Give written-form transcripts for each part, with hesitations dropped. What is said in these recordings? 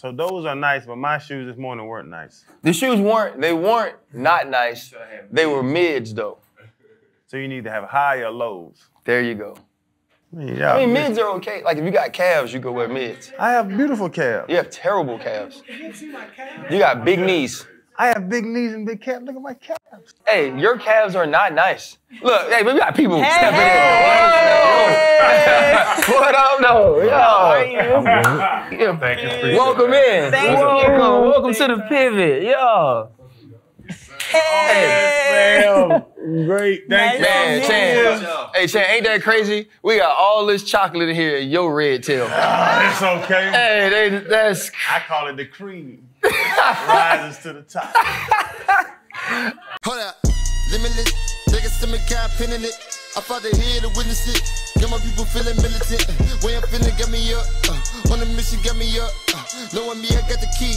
So those are nice, but my shoes this morning weren't nice. The shoes weren't not nice. They were mids though. So you need to have high or lows. There you go. Yeah, I mean, mids are okay. Like, if you got calves, you can wear mids. I have beautiful calves. You have terrible calves. You got big knees. I have big knees and big calves. Look at my calves. Hey, your calves are not nice. Look, hey, we got people stepping in. What up, though? Yo. How are you? Yeah, thank you. Welcome in. Welcome to The Pivot. Yo. Hey, man. Great. Thank you. Chan. Hey, Chan, ain't that crazy? We got all this chocolate in here and your red tail. That's okay. Hey, that's... I call it the cream. Rises to the top. Hold up. Limitless. Niggas to me, God pinning it. I fought it here to witness it. Got my people feeling militant. Way I'm feeling, got me up. On the mission, got me up. Knowing me, I got the key.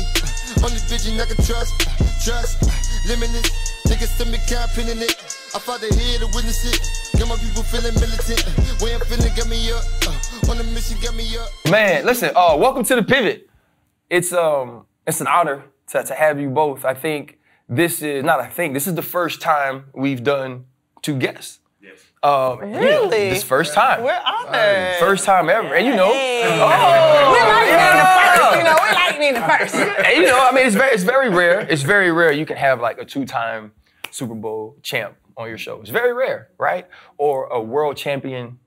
On this vision, I can trust. Trust. Limitless, niggas to me, God pinning it. I fought it here to witness it. Got my people feeling militant. Way I'm feeling, got me up. On the mission, got me up. Man, listen, welcome to The Pivot. It's an honor to have you both. I think this is, this is the first time we've done two guests. Yes. Really? This first time. We're honored. First time ever. And you know. Hey. Oh, we're lightning the first. And you know, I mean, it's very rare. It's very rare you can have like a two-time Super Bowl champ on your show. It's very rare, right? Or a world champion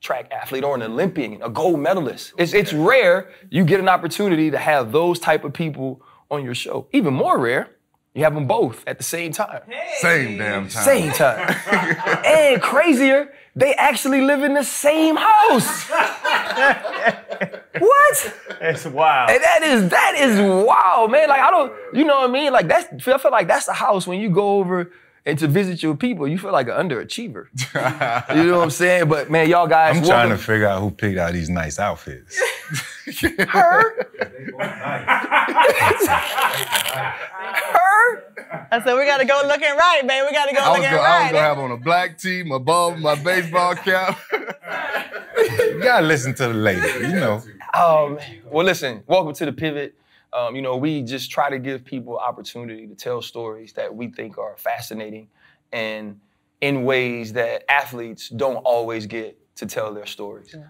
track athlete or an Olympian, a gold medalist. It's rare you get an opportunity to have those type of people on your show. Even more rare, you have them both at the same time. Hey. Same damn time. Same time. And crazier, they actually live in the same house. What? It's wild. And that is wild, man. Like, I don't, you know what I mean? Like, I feel like that's the house when you go over and to visit your people, you feel like an underachiever. You know what I'm saying? But man, y'all guys, I'm trying to figure out who picked out these nice outfits. Her? Her? I said, we gotta go looking right, man. We gotta go looking right. I was gonna have on a black tee, my ball, my baseball cap. You gotta listen to the lady, you know. Well, listen, welcome to The Pivot. You know, we just try to give people opportunity to tell stories that we think are fascinating and in ways that athletes don't always get to tell their stories. Yeah.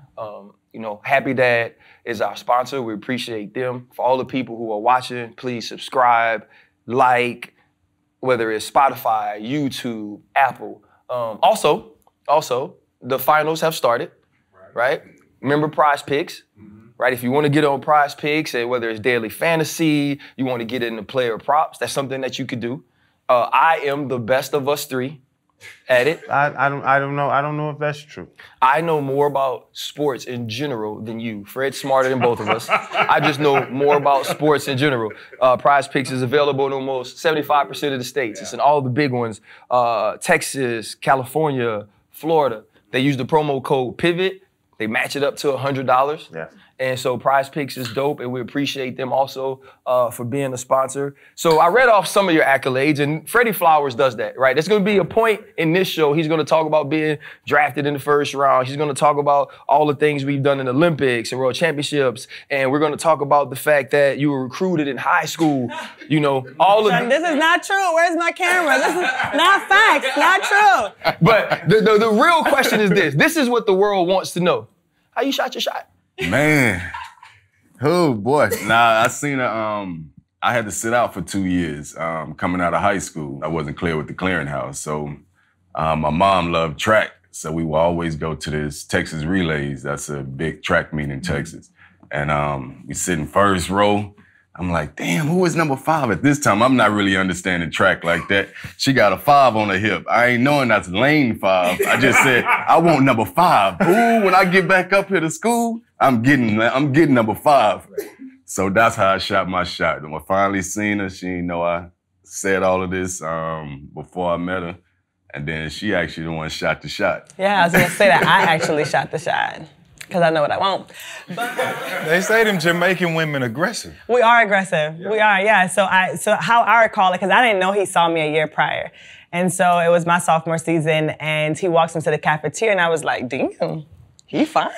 You know, Happy Dad is our sponsor. We appreciate them. For all the people who are watching, please subscribe, like, whether it's Spotify, YouTube, Apple. Also, the finals have started, right? Remember Prize Picks. Right? If you want to get on Prize Picks, and whether it's daily fantasy, you want to get into player props, that's something that you could do. I am the best of us three at it. I don't know if that's true. I know more about sports in general than you. Fred's smarter than both of us. I just know more about sports in general. Prize Picks is available in almost 75% of the states. Yeah. It's in all the big ones. Texas, California, Florida. They use the promo code PIVOT. They match it up to $100. Yeah. And so Prize Picks is dope, and we appreciate them also for being a sponsor. So I read off some of your accolades, and Freddie Flowers does that, right? There's going to be a point in this show he's going to talk about being drafted in the first round. He's going to talk about all the things we've done in Olympics and World Championships, and we're going to talk about the fact that you were recruited in high school, you know, all of... This is not true. Where's my camera? This is not facts. Not true. But the real question is this. This is what the world wants to know. How you shot your shot? Man, oh boy. Nah, I seen a, I had to sit out for 2 years coming out of high school. I wasn't clear with the clearinghouse. So my mom loved track. So we would always go to this Texas Relays. That's a big track meet in Texas. And we sit in first row. I'm like, damn, who is number 5 at this time? I'm not really understanding track like that. She got a 5 on her hip. I ain't knowing that's lane 5. I just said, I want number 5. Ooh, when I get back up here to school, I'm getting number 5. So that's how I shot my shot. When I finally seen her, she didn't know I said all of this before I met her. And then she actually the one shot the shot. Yeah, I was gonna say that. I actually shot the shot. Because I know what I want. But they say them Jamaican women aggressive. We are aggressive. Yeah. We are, yeah. So how I recall it, because I didn't know he saw me a year prior. And so it was my sophomore season, and he walks into the cafeteria, and I was like, damn, he fine.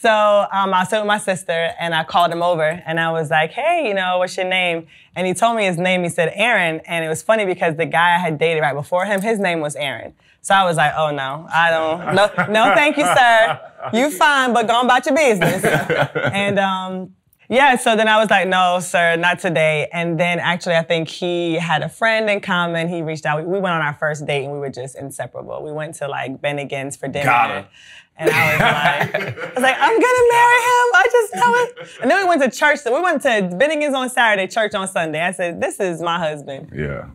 So I was with my sister and I called him over and I was like, hey, you know, what's your name? And he told me his name. He said, Aaron. And it was funny because the guy I had dated right before him, his name was Aaron. So I was like, oh no, I don't, no thank you, sir. You fine, but go on about your business. And yeah, so then I was like, no, sir, not today. And then actually, I think he had a friend in common. He reached out. We went on our first date and we were just inseparable. We went to like Benigan's for dinner. Got it. And I was like, I'm going to marry him. I just know it. And then we went to church. So we went to Benigan's on Saturday, church on Sunday. I said, this is my husband. Yeah.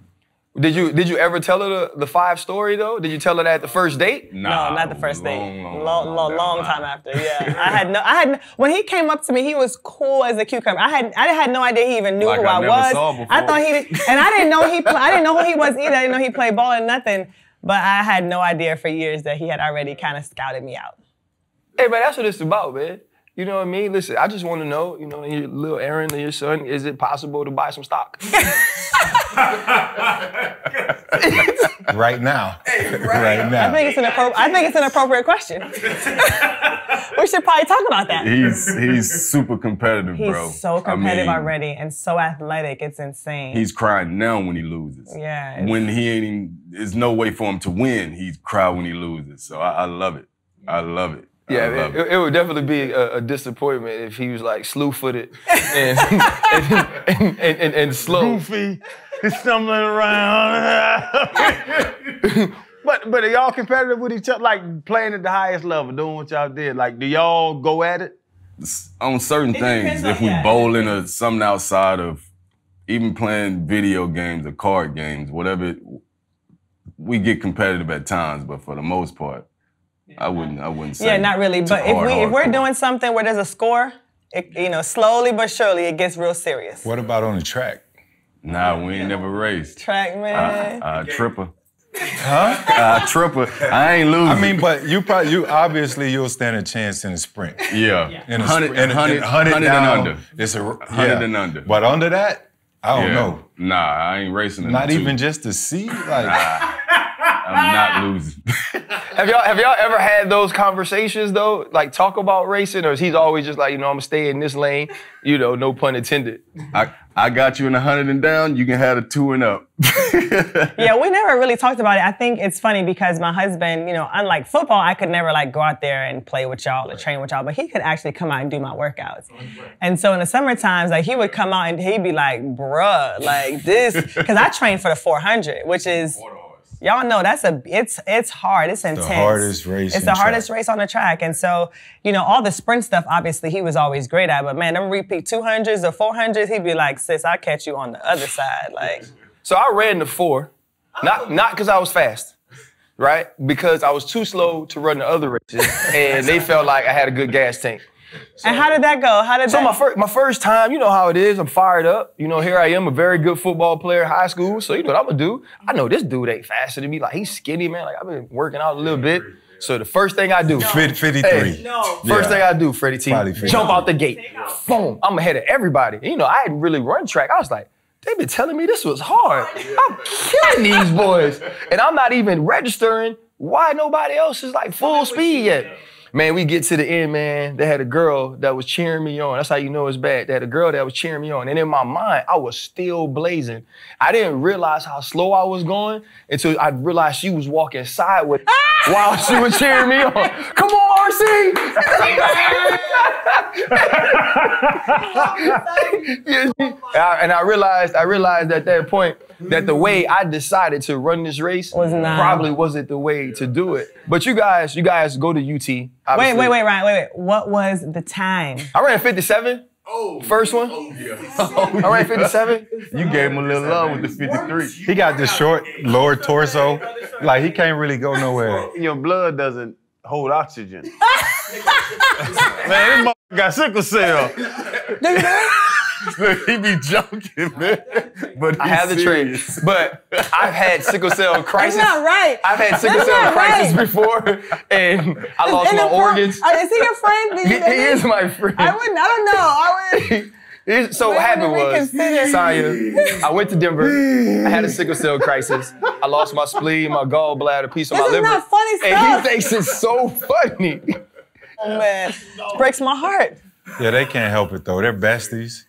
Did you ever tell her the five story though? Did you tell her that at the first date? Nah, no, not the first date. Long time after. Yeah, I had no. When he came up to me, he was cool as a cucumber. I had no idea he even knew like who I was. Saw I thought he did, and I didn't know I didn't know who he was either. I didn't know he played ball and nothing. But I had no idea for years that he had already kind of scouted me out. Hey, man, that's what it's about, man. You know what I mean? Listen, I just want to know, you know, your little Aaron or your son, is it possible to buy some stock? Right now. Hey, right now. I think it's an appropriate question. We should probably talk about that. He's super competitive, bro. He's so competitive already and so athletic. It's insane. He's crying now when he loses. Yeah. When he ain't even, there's no way for him to win. He's crying when he loses. So I love it. I love it. Yeah, it would definitely be a disappointment if he was like slew-footed and, and slow. Goofy, stumbling around. But are y'all competitive with each other? Like playing at the highest level, doing what y'all did. Like, do y'all go at it? On certain things, if we bowling or something outside of even playing video games or card games, whatever, we get competitive at times, but for the most part, I wouldn't say. Yeah, not really. But if we're doing something where there's a score, you know, slowly but surely it gets real serious. What about on the track? Nah, we ain't never raced. Track, man. Tripper. Huh? Tripper. I ain't losing. I mean, but you obviously you'll stand a chance in a sprint. Yeah. In a sprint. And 100 and under. It's a 100 and under. But under that, I don't know. Nah, I ain't racing. Not even just to see. Like, I'm not losing. Have y'all ever had those conversations though? Like talk about racing, or is he always just like, you know, I'm gonna stay in this lane, you know, no pun intended. I got you in 100 and down, you can have a 2 and up. Yeah, we never really talked about it. I think it's funny because my husband, you know, unlike football, I could never like go out there and play with y'all or train with y'all, but he could actually come out and do my workouts. And so in the summer times, like he would come out and he'd be like, bruh, like this, because I trained for the 400, which is, y'all know that's it's hard. It's intense. The hardest race. It's the hardest race on the track. And so, you know, all the sprint stuff, obviously, he was always great at. But man, them repeat 200s or 400s, he'd be like, sis, I'll catch you on the other side. Like, so I ran the 4, not because I was fast, right? Because I was too slow to run the other races, and they felt like I had a good gas tank. So, and how did that go? So my first time, you know how it is. I'm fired up. You know, here I am, a very good football player in high school. So you know what I'm gonna do? I know this dude ain't faster than me. Like he's skinny, man. Like I've been working out a little bit. So the first thing I do, 53. No. First thing I do, Freddie T, jump out the gate. Boom! I'm ahead of everybody. And, you know, I hadn't really run track. I was like, they've been telling me this was hard. I'm killing these boys, and I'm not even registering why nobody else is like full speed yet. Man, we get to the end, man. They had a girl that was cheering me on. That's how you know it's bad. They had a girl that was cheering me on. And in my mind, I was still blazing. I didn't realize how slow I was going until I realized she was walking sideways while she was cheering me on. Come on, RC! And I realized at that point that the way I decided to run this race probably wasn't the way to do it. But you guys go to UT. Obviously. Wait, Ryan, wait. What was the time? I ran 57. Oh. First one? Oh, yeah. I ran 57. You gave him a little love with the 53. He got this short, lower torso. Like, he can't really go nowhere. Your blood doesn't hold oxygen. Man, this motherfucker got sickle cell. He be joking, man. But I have the trade. But I've had sickle cell crisis. That's not right. I've had sickle cell crisis before, and I lost my organs. Is he your friend? He is my friend. I don't know. So what happened was, Sanya, I went to Denver. I had a sickle cell crisis. I lost my spleen, my gallbladder, a piece of my liver. This is not funny stuff. And he thinks it's so funny. Oh, man. No. Breaks my heart. Yeah, they can't help it, though. They're besties.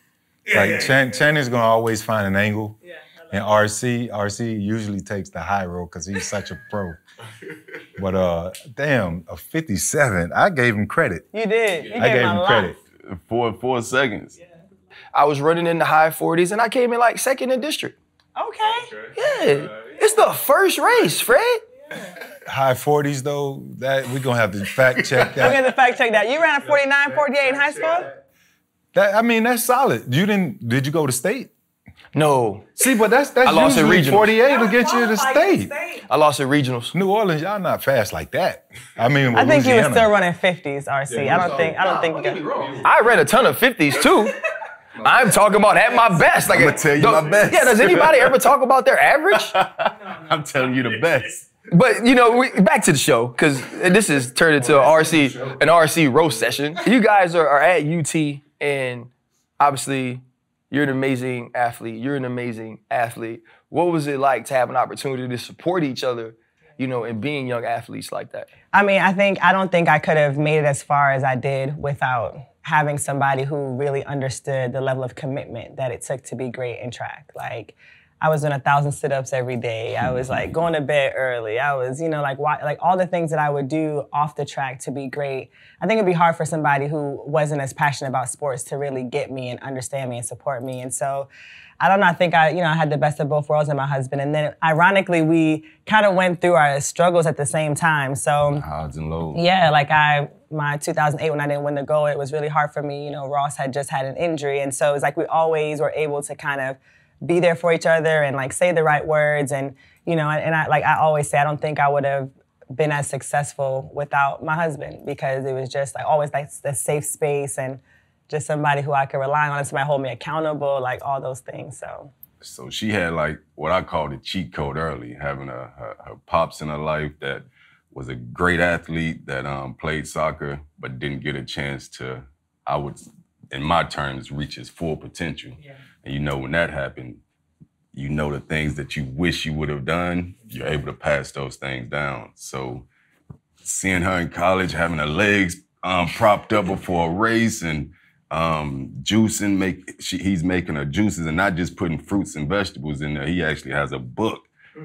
Yeah. Like, Channing's going to always find an angle. Yeah. And RC usually takes the high road because he's such a pro. But, damn, a 57. I gave him credit. You did. I gave him credit. For 4 seconds. Yeah. I was running in the high 40s, and I came in, like, second in district. Okay. Yeah. It's the first race, Fred. Yeah. High 40s, though, that we're going to have to fact check that. We're going to fact check that. You ran a 49, 48 in high school? That, I mean, that's solid. You didn't, did you go to state? No. See, but that's usually 48 will get you to state. I lost at regionals. New Orleans, y'all not fast like that. I mean, I think you were still running 50s, RC. Yeah, I don't think. I ran a ton of 50s too. I'm talking about at my best. Like, I'm gonna tell you my best. Yeah, does anybody ever talk about their average? I'm telling you the best. But, you know, back to the show, because this has turned into an RC roast session. You guys are at UT, and obviously you're an amazing athlete. What was it like to have an opportunity to support each other, you know, and being young athletes like that? I mean, I don't think I could have made it as far as I did without having somebody who really understood the level of commitment that it took to be great in track. Like, I was doing 1,000 sit-ups every day. I was like going to bed early. I was, you know, like all the things that I would do off the track to be great. I think it'd be hard for somebody who wasn't as passionate about sports to really get me and understand me and support me. And so, I don't know, I think I had the best of both worlds and my husband. And then ironically, we kind of went through our struggles at the same time. So, odds and lows. Yeah, like my 2008, when I didn't win the gold, it was really hard for me. You know, Ross had just had an injury. And so it was like, we always were able to kind of be there for each other and like say the right words. And, you know, and I always say, I don't think I would have been as successful without my husband, because it was just like always like a safe space and just somebody who I could rely on, somebody hold me accountable, like all those things, so. So she had like what I call the cheat code early, having her pops in her life that was a great athlete that played soccer, but didn't get a chance to, I would, in my terms, reach his full potential. Yeah. And you know, when that happened, you know the things that you wish you would have done, you're able to pass those things down. So seeing her in college, having her legs propped up before a race and juicing, he's making her juices and not just putting fruits and vegetables in there. He actually has a book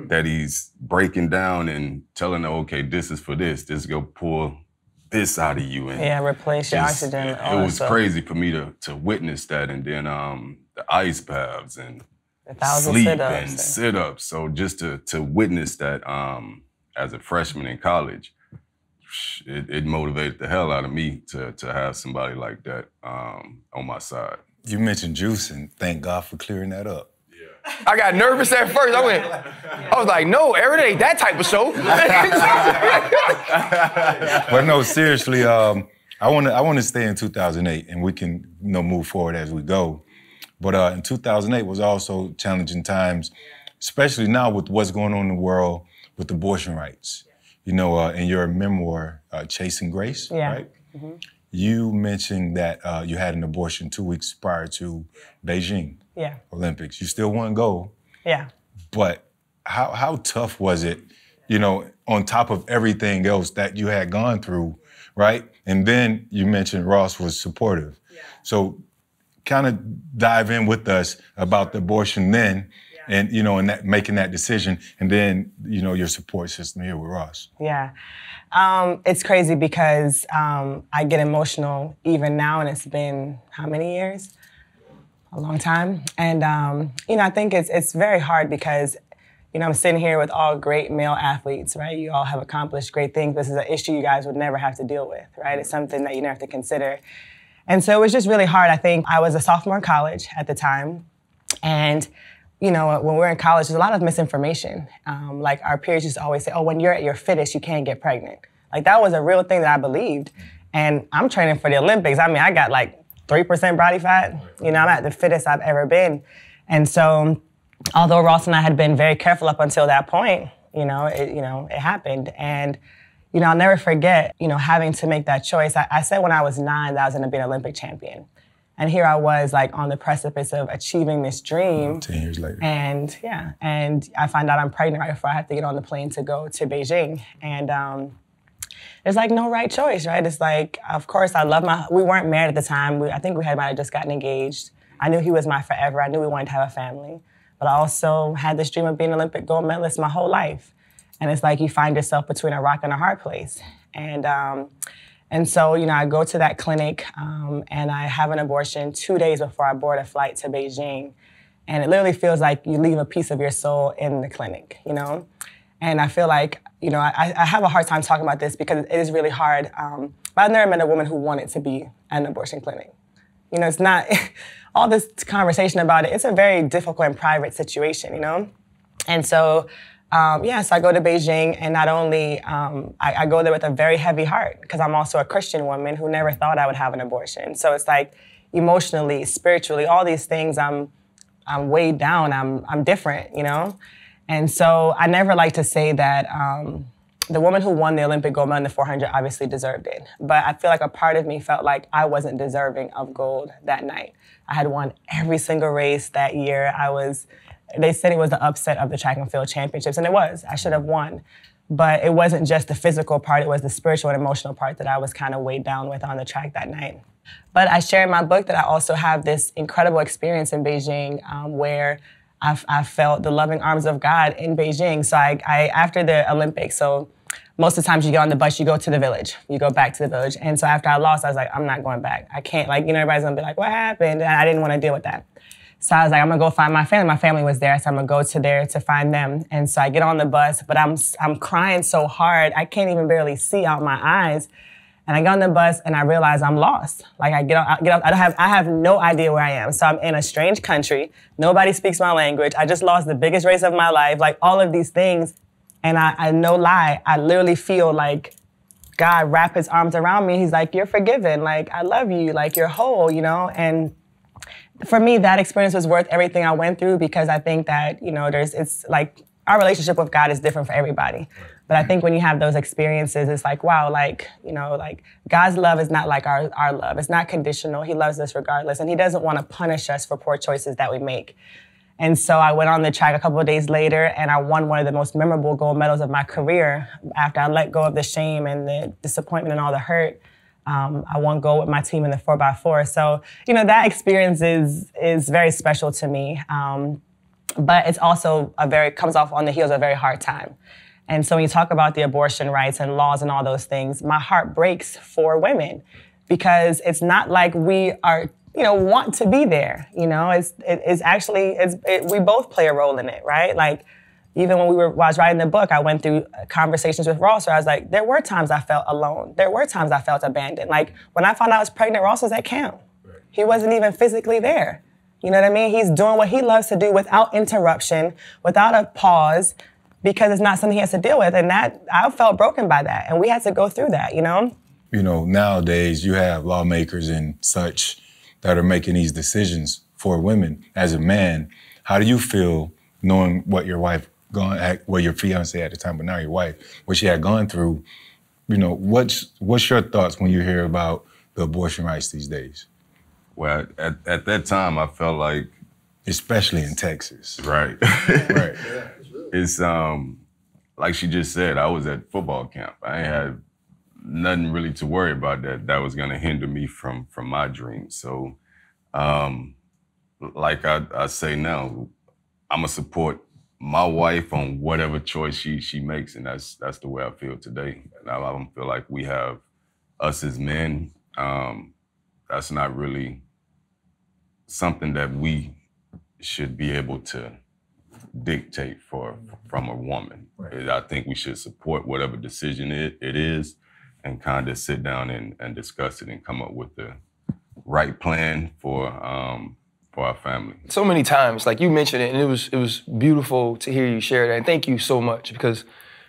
that he's breaking down and telling her, okay, this is for this. This go pull this out of you. And yeah, replace your oxygen. It was crazy for me to witness that. And then the ice baths and sleep and sit-ups. So just to witness that as a freshman in college, it motivated the hell out of me to have somebody like that on my side. You mentioned juicing. Thank God for clearing that up. Yeah. I got nervous at first. I was like, no, Aaron, it ain't that type of show. But no, seriously, I want to stay in 2008, and we can, you know, move forward as we go. But in 2008 was also challenging times, especially now with what's going on in the world with abortion rights. You know, in your memoir, Chasing Grace, right? Mm-hmm. You mentioned that you had an abortion 2 weeks prior to Beijing Olympics. You still won gold. Yeah. But how tough was it, you know, on top of everything else that you had gone through, right? And then you mentioned Ross was supportive. Yeah. So kind of dive in with us about the abortion then, and, you know, and that, making that decision, and then, you know, your support system here with Ross. Yeah. It's crazy because I get emotional even now, and it's been how many years? A long time. And, you know, I think it's very hard because, you know, I'm sitting here with all great male athletes, right? You all have accomplished great things. This is an issue you guys would never have to deal with, right? It's something that you never have to consider. And so it was just really hard. I think I was a sophomore in college at the time, and you know, when we're in college, there's a lot of misinformation. Like our peers used to always say, oh, when you're at your fittest, you can't get pregnant. Like that was a real thing that I believed. And I'm training for the Olympics. I mean, I got like 3% body fat. You know, I'm at the fittest I've ever been. And so, although Ross and I had been very careful up until that point, it happened. And, you know, I'll never forget, you know, having to make that choice. I said when I was 9 that I was gonna be an Olympic champion. And here I was, like, on the precipice of achieving this dream. 10 years later. And, yeah, and I find out I'm pregnant right before I have to get on the plane to go to Beijing. And there's like no right choice, right? It's like, of course, I love my, we weren't married at the time. I think we had might have just gotten engaged. I knew he was my forever. I knew we wanted to have a family. But I also had this dream of being an Olympic gold medalist my whole life. And it's like you find yourself between a rock and a hard place. And so, you know, I go to that clinic and I have an abortion 2 days before I board a flight to Beijing. And it literally feels like you leave a piece of your soul in the clinic, you know? And I feel like, you know, I have a hard time talking about this because it is really hard. But I've never met a woman who wanted to be at an abortion clinic. You know, it's not, all this conversation about it, it's a very difficult and private situation, you know? And so, so I go to Beijing, and not only, I go there with a very heavy heart, because I'm also a Christian woman who never thought I would have an abortion. So it's like, emotionally, spiritually, all these things, I'm weighed down, I'm different, you know? And so I never like to say that the woman who won the Olympic gold medal in the 400 obviously deserved it. But I feel like a part of me felt like I wasn't deserving of gold that night. I had won every single race that year. They said it was the upset of the track and field championships, and it was. I should have won. But it wasn't just the physical part, it was the spiritual and emotional part that I was kind of weighed down with on the track that night. But I share in my book that I also have this incredible experience in Beijing where I felt the loving arms of God in Beijing. So I after the Olympics, so most of the times you get on the bus, you go to the village. You go back to the village. And so after I lost, I was like, I'm not going back. I can't, like, you know, everybody's gonna be like, what happened? And I didn't want to deal with that. So I was like, I'm gonna go find my family. My family was there, so I'm gonna go to there to find them. And so I get on the bus, but I'm crying so hard, I can't even barely see out my eyes. And I get on the bus and I realize I'm lost. Like I get out, I have no idea where I am. So I'm in a strange country. Nobody speaks my language. I just lost the biggest race of my life. Like all of these things. And I no lie, I literally feel like God wrapped his arms around me. He's like, you're forgiven. Like, I love you. Like, you're whole, you know? And for me, that experience was worth everything I went through, because I think that, you know, it's like our relationship with God is different for everybody. But I think when you have those experiences, it's like, wow, like, you know, like God's love is not like our love. It's not conditional. He loves us regardless. And he doesn't want to punish us for poor choices that we make. And so I went on the track a couple of days later and I won one of the most memorable gold medals of my career. After I let go of the shame and the disappointment and all the hurt, I won gold with my team in the 4x4. So, you know, that experience is very special to me. But it's also comes off on the heels of a very hard time. And so when you talk about the abortion rights and laws and all those things, my heart breaks for women, because it's not like we are, you know, want to be there. You know, we both play a role in it, right? Like, even when I was writing the book, I went through conversations with Ross where I was like, there were times I felt alone. There were times I felt abandoned. Like, when I found out I was pregnant, Ross was at camp. Right. He wasn't even physically there. You know what I mean? He's doing what he loves to do without interruption, without a pause, because it's not something he has to deal with. And that, I felt broken by that. And we had to go through that, you know? You know, nowadays you have lawmakers and such that are making these decisions for women. As a man, how do you feel knowing what your wife your fiance at the time, but now your wife, what she had gone through? You know, what's your thoughts when you hear about the abortion rights these days? Well, at that time, I felt like, especially in Texas, right? Right. Yeah, it's like she just said, I was at football camp. I ain't had nothing really to worry about that was gonna hinder me from my dreams. So, like I say now, I'ma support my wife on whatever choice she makes, and that's the way I feel today. And I don't feel like we have us as men. That's not really something that we should be able to dictate from a woman. Right. I think we should support whatever decision it is, and kind of sit down and discuss it and come up with the right plan for our family. So many times, like you mentioned it, and it was beautiful to hear you share that. And thank you so much, because,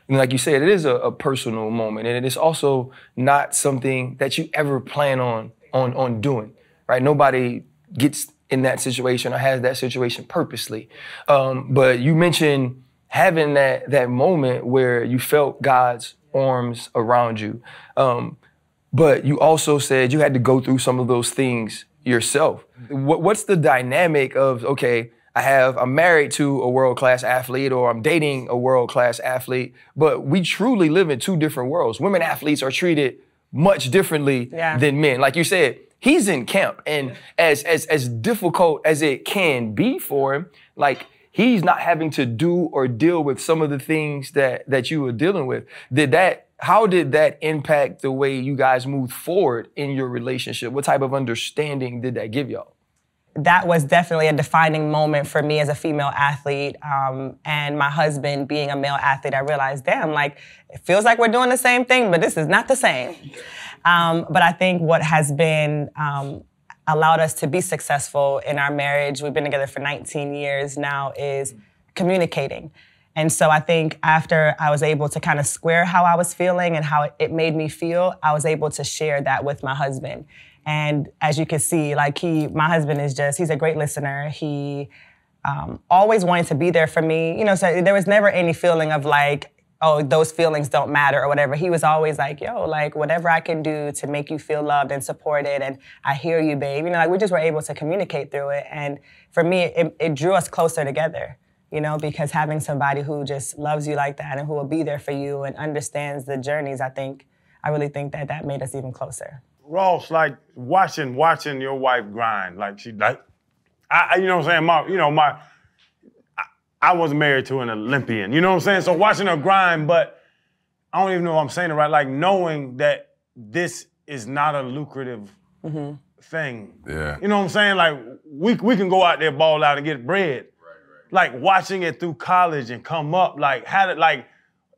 like you said, it is a personal moment, and it is also not something that you ever plan on doing, right? Nobody gets in that situation or has that situation purposely. But you mentioned having that moment where you felt God's arms around you. But you also said you had to go through some of those things yourself. What's the dynamic of, okay, I'm married to a world-class athlete, or I'm dating a world-class athlete, but we truly live in two different worlds. Women athletes are treated much differently than men. Like you said, he's in camp, and as difficult as it can be for him, like he's not having to do or deal with some of the things that you were dealing with. How did that impact the way you guys moved forward in your relationship? What type of understanding did that give y'all? That was definitely a defining moment for me as a female athlete. And my husband being a male athlete, I realized, damn, like, it feels like we're doing the same thing, but this is not the same. But I think what has been allowed us to be successful in our marriage, we've been together for 19 years now, is communicating. And so I think after I was able to kind of square how I was feeling and how it made me feel, I was able to share that with my husband. And as you can see, like my husband is just, he's a great listener. He always wanted to be there for me. You know, so there was never any feeling of like, oh, those feelings don't matter or whatever. He was always like, yo, like whatever I can do to make you feel loved and supported, and I hear you, babe. You know, like we just were able to communicate through it. And for me, it drew us closer together. You know, because having somebody who just loves you like that and who will be there for you and understands the journeys, I really think that made us even closer. Ross, like watching your wife grind, like she, like, you know what I'm saying? I was married to an Olympian, you know what I'm saying? So watching her grind, but I don't even know if I'm saying it right, like knowing that this is not a lucrative thing. Yeah. You know what I'm saying? Like we can go out there, ball out and get bread. Like watching it through college and come up, like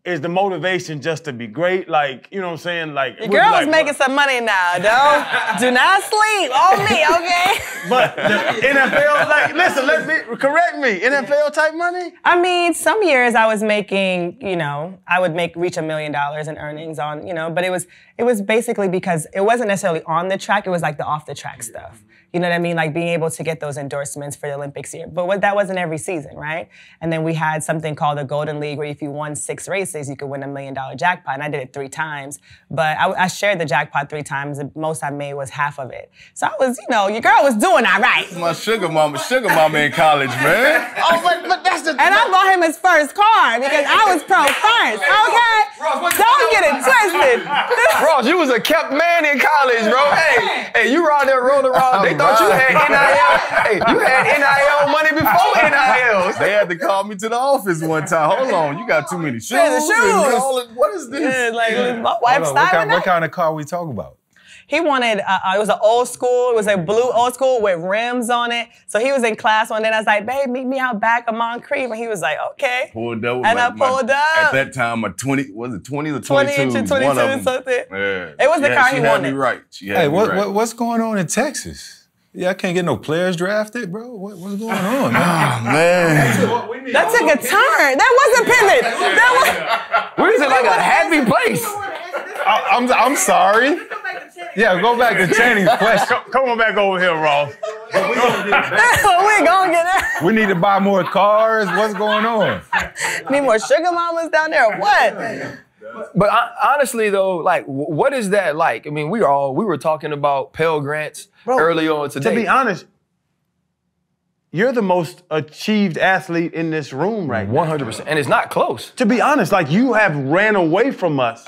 is the motivation just to be great? Like, you know what I'm saying? Like, your girl's like, making some money now, though. Do not sleep on me, okay? But the NFL, like, listen, correct me, NFL type money? I mean, some years I was making, you know, I would reach $1 million in earnings on, you know, but it was basically because it wasn't necessarily on the track, it was like the off the track stuff. You know what I mean? Like being able to get those endorsements for the Olympics here. But that wasn't every season, right? And then we had something called the Golden League, where if you won 6 races, you could win $1 million jackpot. And I did it 3 times. But I shared the jackpot 3 times. The most I made was half of it. So I was, you know, your girl was doing all right. My sugar mama in college, man. Oh, but that's the thing. And I bought him his first car because I was pro first, okay? Ross, don't get it twisted. Ross, you was a kept man in college, bro. Hey, you were out there rolling around. Thought you had NIL. Hey, you had NIL money before NILs. They had to call me to the office one time. Hold on, you got too many shoes. What is this? Yeah, like my wife's what kind of car we talking about? He wanted, it was an old school, it was a blue old school with rims on it. So he was in class one day and I was like, babe, meet me out back of Moncrief. And he was like, okay. Pulled up. And I pulled up. At that time, my 20, was it 20s or 22s? 20 or 22 or something. Yeah. It was the car he wanted. She had me right. Hey, what's going on in Texas? Yeah, I can't get no players drafted, bro. What's going on, man? Oh, man. That took a turn. That wasn't pivot. That was. Where is it like a happy place? I'm sorry. Yeah, go back to Channing's question. Come on back over here, Ross. We're gonna get out. We need to buy more cars. What's going on? Need more sugar mamas down there or what? But honestly, though, like, what is that like? I mean, we were talking about Pell Grants earlier on today. To be honest, you're the most achieved athlete in this room right now. 100%. And it's not close. To be honest, like, you have ran away from us.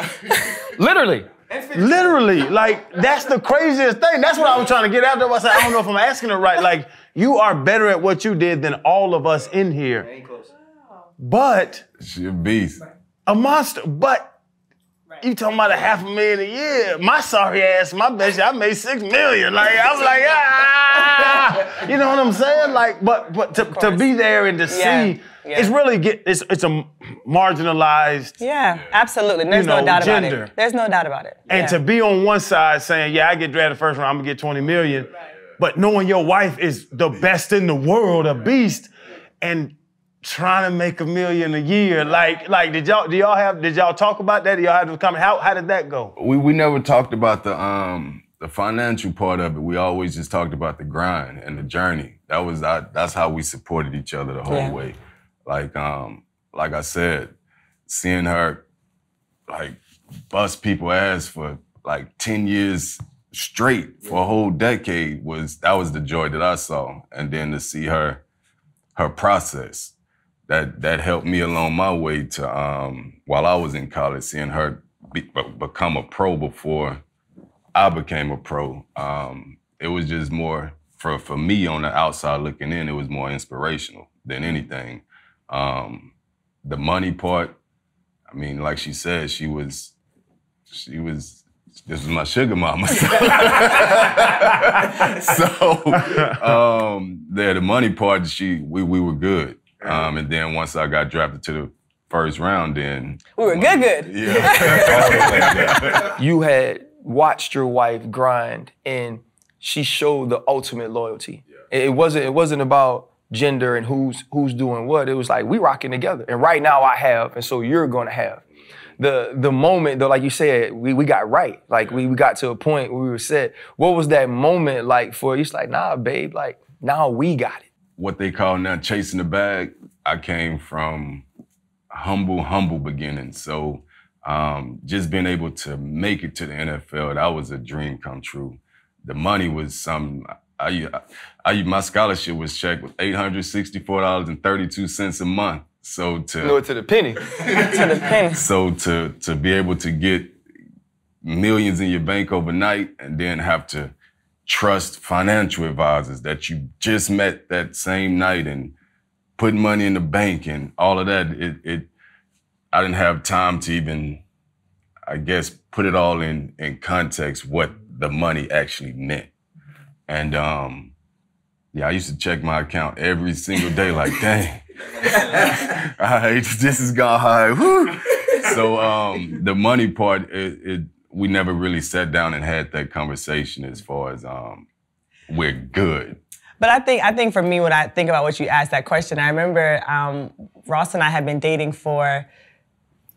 Literally. Literally. Like, that's the craziest thing. That's what I was trying to get after. I said, I don't know if I'm asking it right. Like, you are better at what you did than all of us in here. It ain't close. But. She's a beast. A monster, but you talking about $500,000 a year. My sorry ass, my bitch, I made $6 million. Like, I was like, ah, you know what I'm saying? Like, but to be there and to see, it's really, it's a marginalized. Yeah, absolutely. There's no doubt about it. There's no doubt about it. And to be on one side saying, yeah, I get drafted first round, I'm gonna get 20 million. But knowing your wife is the best in the world, a beast, and trying to make $1 million a year. Like did y'all talk about that? Did y'all have to come? How did that go? We never talked about the financial part of it. We always just talked about the grind and the journey. That was that's how we supported each other the whole way. Like I said, seeing her like bust people's ass for like 10 years straight for a whole decade was the joy that I saw. And then to see her her process. That helped me along my way to, while I was in college, seeing her become a pro before I became a pro. It was just more, for me on the outside looking in, it was more inspirational than anything. The money part, I mean, like she said, this was my sugar mama. So the money part, we were good. And then once I got drafted to the first round, then we were good. Yeah. You had watched your wife grind, and she showed the ultimate loyalty. Yeah. It wasn't about gender and who's doing what. It was like, we rocking together, and right now I have, and so you're gonna have. The moment though, like you said, we got right. Like we got to a point where we were set. What was that moment like for you? It's like, nah, babe, like now we got it. What they call now chasing the bag. I came from humble beginnings. So just being able to make it to the NFL, that was a dream come true. The money was something. My scholarship was checked with $864.32 a month. So to the penny. So to be able to get millions in your bank overnight and then have to trust financial advisors that you just met that same night and put money in the bank and all of that, I didn't have time to even, I guess, put it all in context what the money actually meant. And I used to check my account every single day like, dang. All right, this is gone high. Woo. So the money part, we never really sat down and had that conversation as far as we're good. But I think for me, when I think about what you asked that question, I remember Ross and I had been dating for,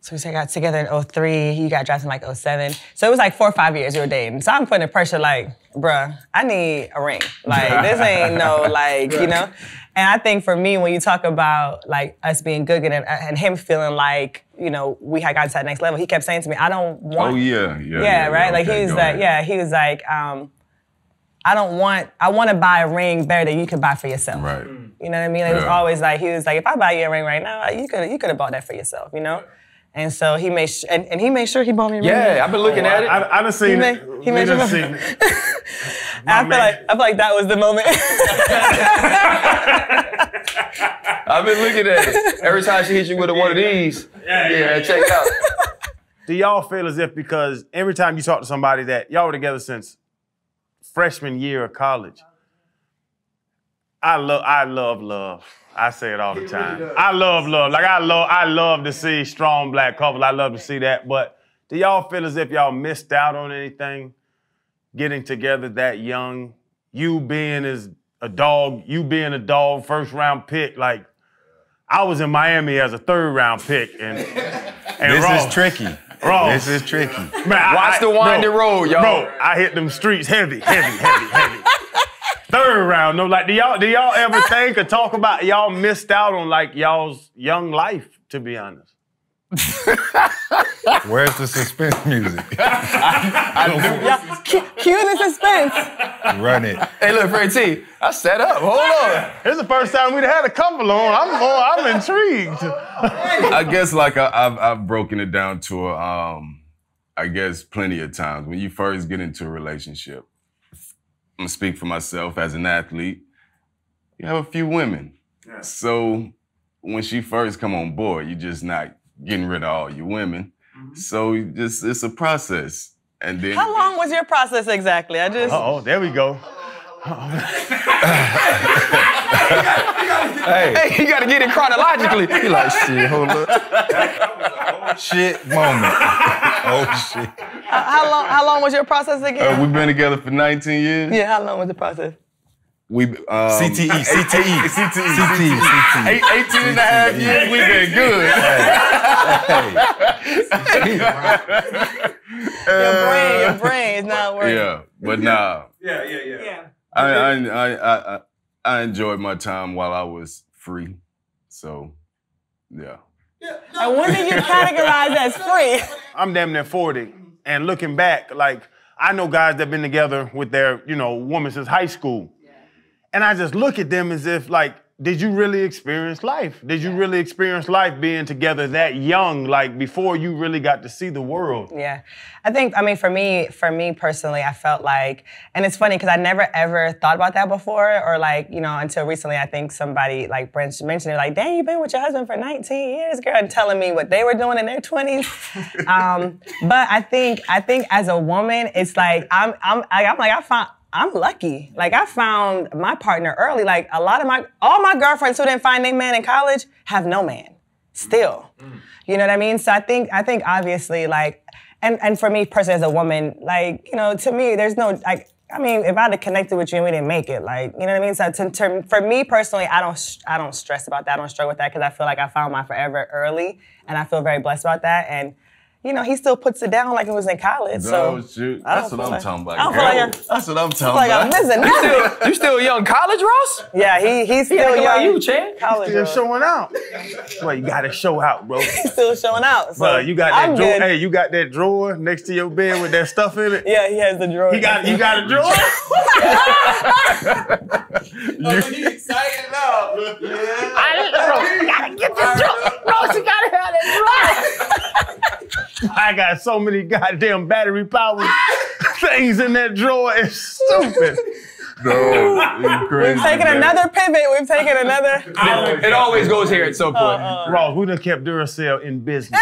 so we got together in 03, he got drafted in like 07. So it was like 4 or 5 years we were dating. So I'm putting the pressure like, bruh, I need a ring. Like, this ain't no, like, you know? And I think for me, when you talk about like us being good and him feeling like, you know, we had gotten to that next level, he kept saying to me, I don't want— Yeah, right? Like, okay, I want to buy a ring better than you could buy for yourself. Right. You know what I mean? Like, it was always like, he was like, if I buy you a ring right now, you could have bought that for yourself, you know? And so he made he made sure he bought me a ring. Yeah, I've been looking at it. I done seen it. He made sure. I feel like that was the moment. I've been looking at it. Every time she hits you with one of these, check it out. Do y'all feel as if, because every time you talk to somebody that y'all were together since freshman year of college, I love love. I say it all the time. Really, I love love. Like, I love to see strong black couples. I love to see that. But do y'all feel as if y'all missed out on anything getting together that young? You being a dog, first round pick. Like, I was in Miami as a third round pick. And This is tricky. Man, watch the winding road, y'all. Bro, I hit them streets heavy. Third round, no, like, do y'all ever think or talk about y'all missed out on like y'all's young life, to be honest? Where's the suspense music? I cue the suspense. Run it. Hey, look, Fred T, I set up. Hold on. This is the first time we'd had a couple on. I'm intrigued. I guess like I've broken it down to I guess plenty of times when you first get into a relationship. I'm gonna speak for myself as an athlete. You have a few women. Yeah. So when she first come on board, you're just not getting rid of all your women. Mm-hmm. So you just, it's a process. And then— How long was your process exactly? Uh-oh, there we go. Hey, you gotta get it chronologically. He like, shit, hold up. Shit moment. Oh, shit. How long was your process again? We've been together for 19 years. Yeah, how long was the process? We CTE. 18 and a half years, we've been good. Your brain is not working. Yeah, but nah. Yeah. I enjoyed my time while I was free, so yeah. And when did you categorize as free? I'm damn near 40, and looking back, like, I know guys that been together with their, woman since high school, and I just look at them as if, like, did you really experience life? Did you really experience life being together that young, like before you really got to see the world? Yeah, I think, I mean, for me personally, I felt like, and it's funny because I never ever thought about that before or like, you know, until recently, I think somebody like Brent mentioned it, like, dang, you've been with your husband for 19 years, girl, and telling me what they were doing in their 20s. But I think as a woman, it's like, I'm lucky. Like I found my partner early. Like a lot of all my girlfriends who didn't find their man in college have no man still. Mm. You know what I mean? So I think obviously like, and for me personally as a woman, like, you know, to me, there's no, like, I mean, if I'd have connected with you and we didn't make it, like, you know what I mean? So for me personally, I don't stress about that. I don't struggle with that because I feel like I found my forever early and I feel very blessed about that. And you know, he still puts it down like it was in college. No, so shoot. That's what I'm talking about. That's what I'm talking about. You still young college, Ross? Yeah, he's still young. You, Chan. College, still showing out. Well, you gotta show out, bro. He's still showing out. So well, you got that drawer. Hey, you got that drawer next to your bed with that stuff in it? Yeah, he has the drawer. You got a drawer? He's excited now. Yeah. You gotta get this drawer. Ross, you gotta have that drawer. I got so many goddamn battery-powered things in that drawer. It's stupid. No, it's crazy. We've taken another pivot. We've taken another. It always goes here at some point. Ross, we done kept Duracell in business.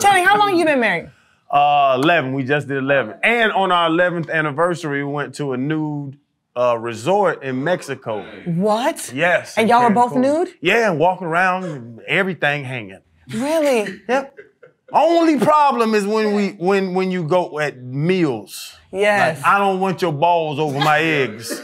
Channing, how long you been married? 11. We just did 11. And on our 11th anniversary, we went to a nude resort in Mexico. What? Yes. And y'all were both nude? Yeah, and walking around, everything hanging. Really? Yep. Only problem is when you go at meals. Yes. Like, I don't want your balls over my eggs.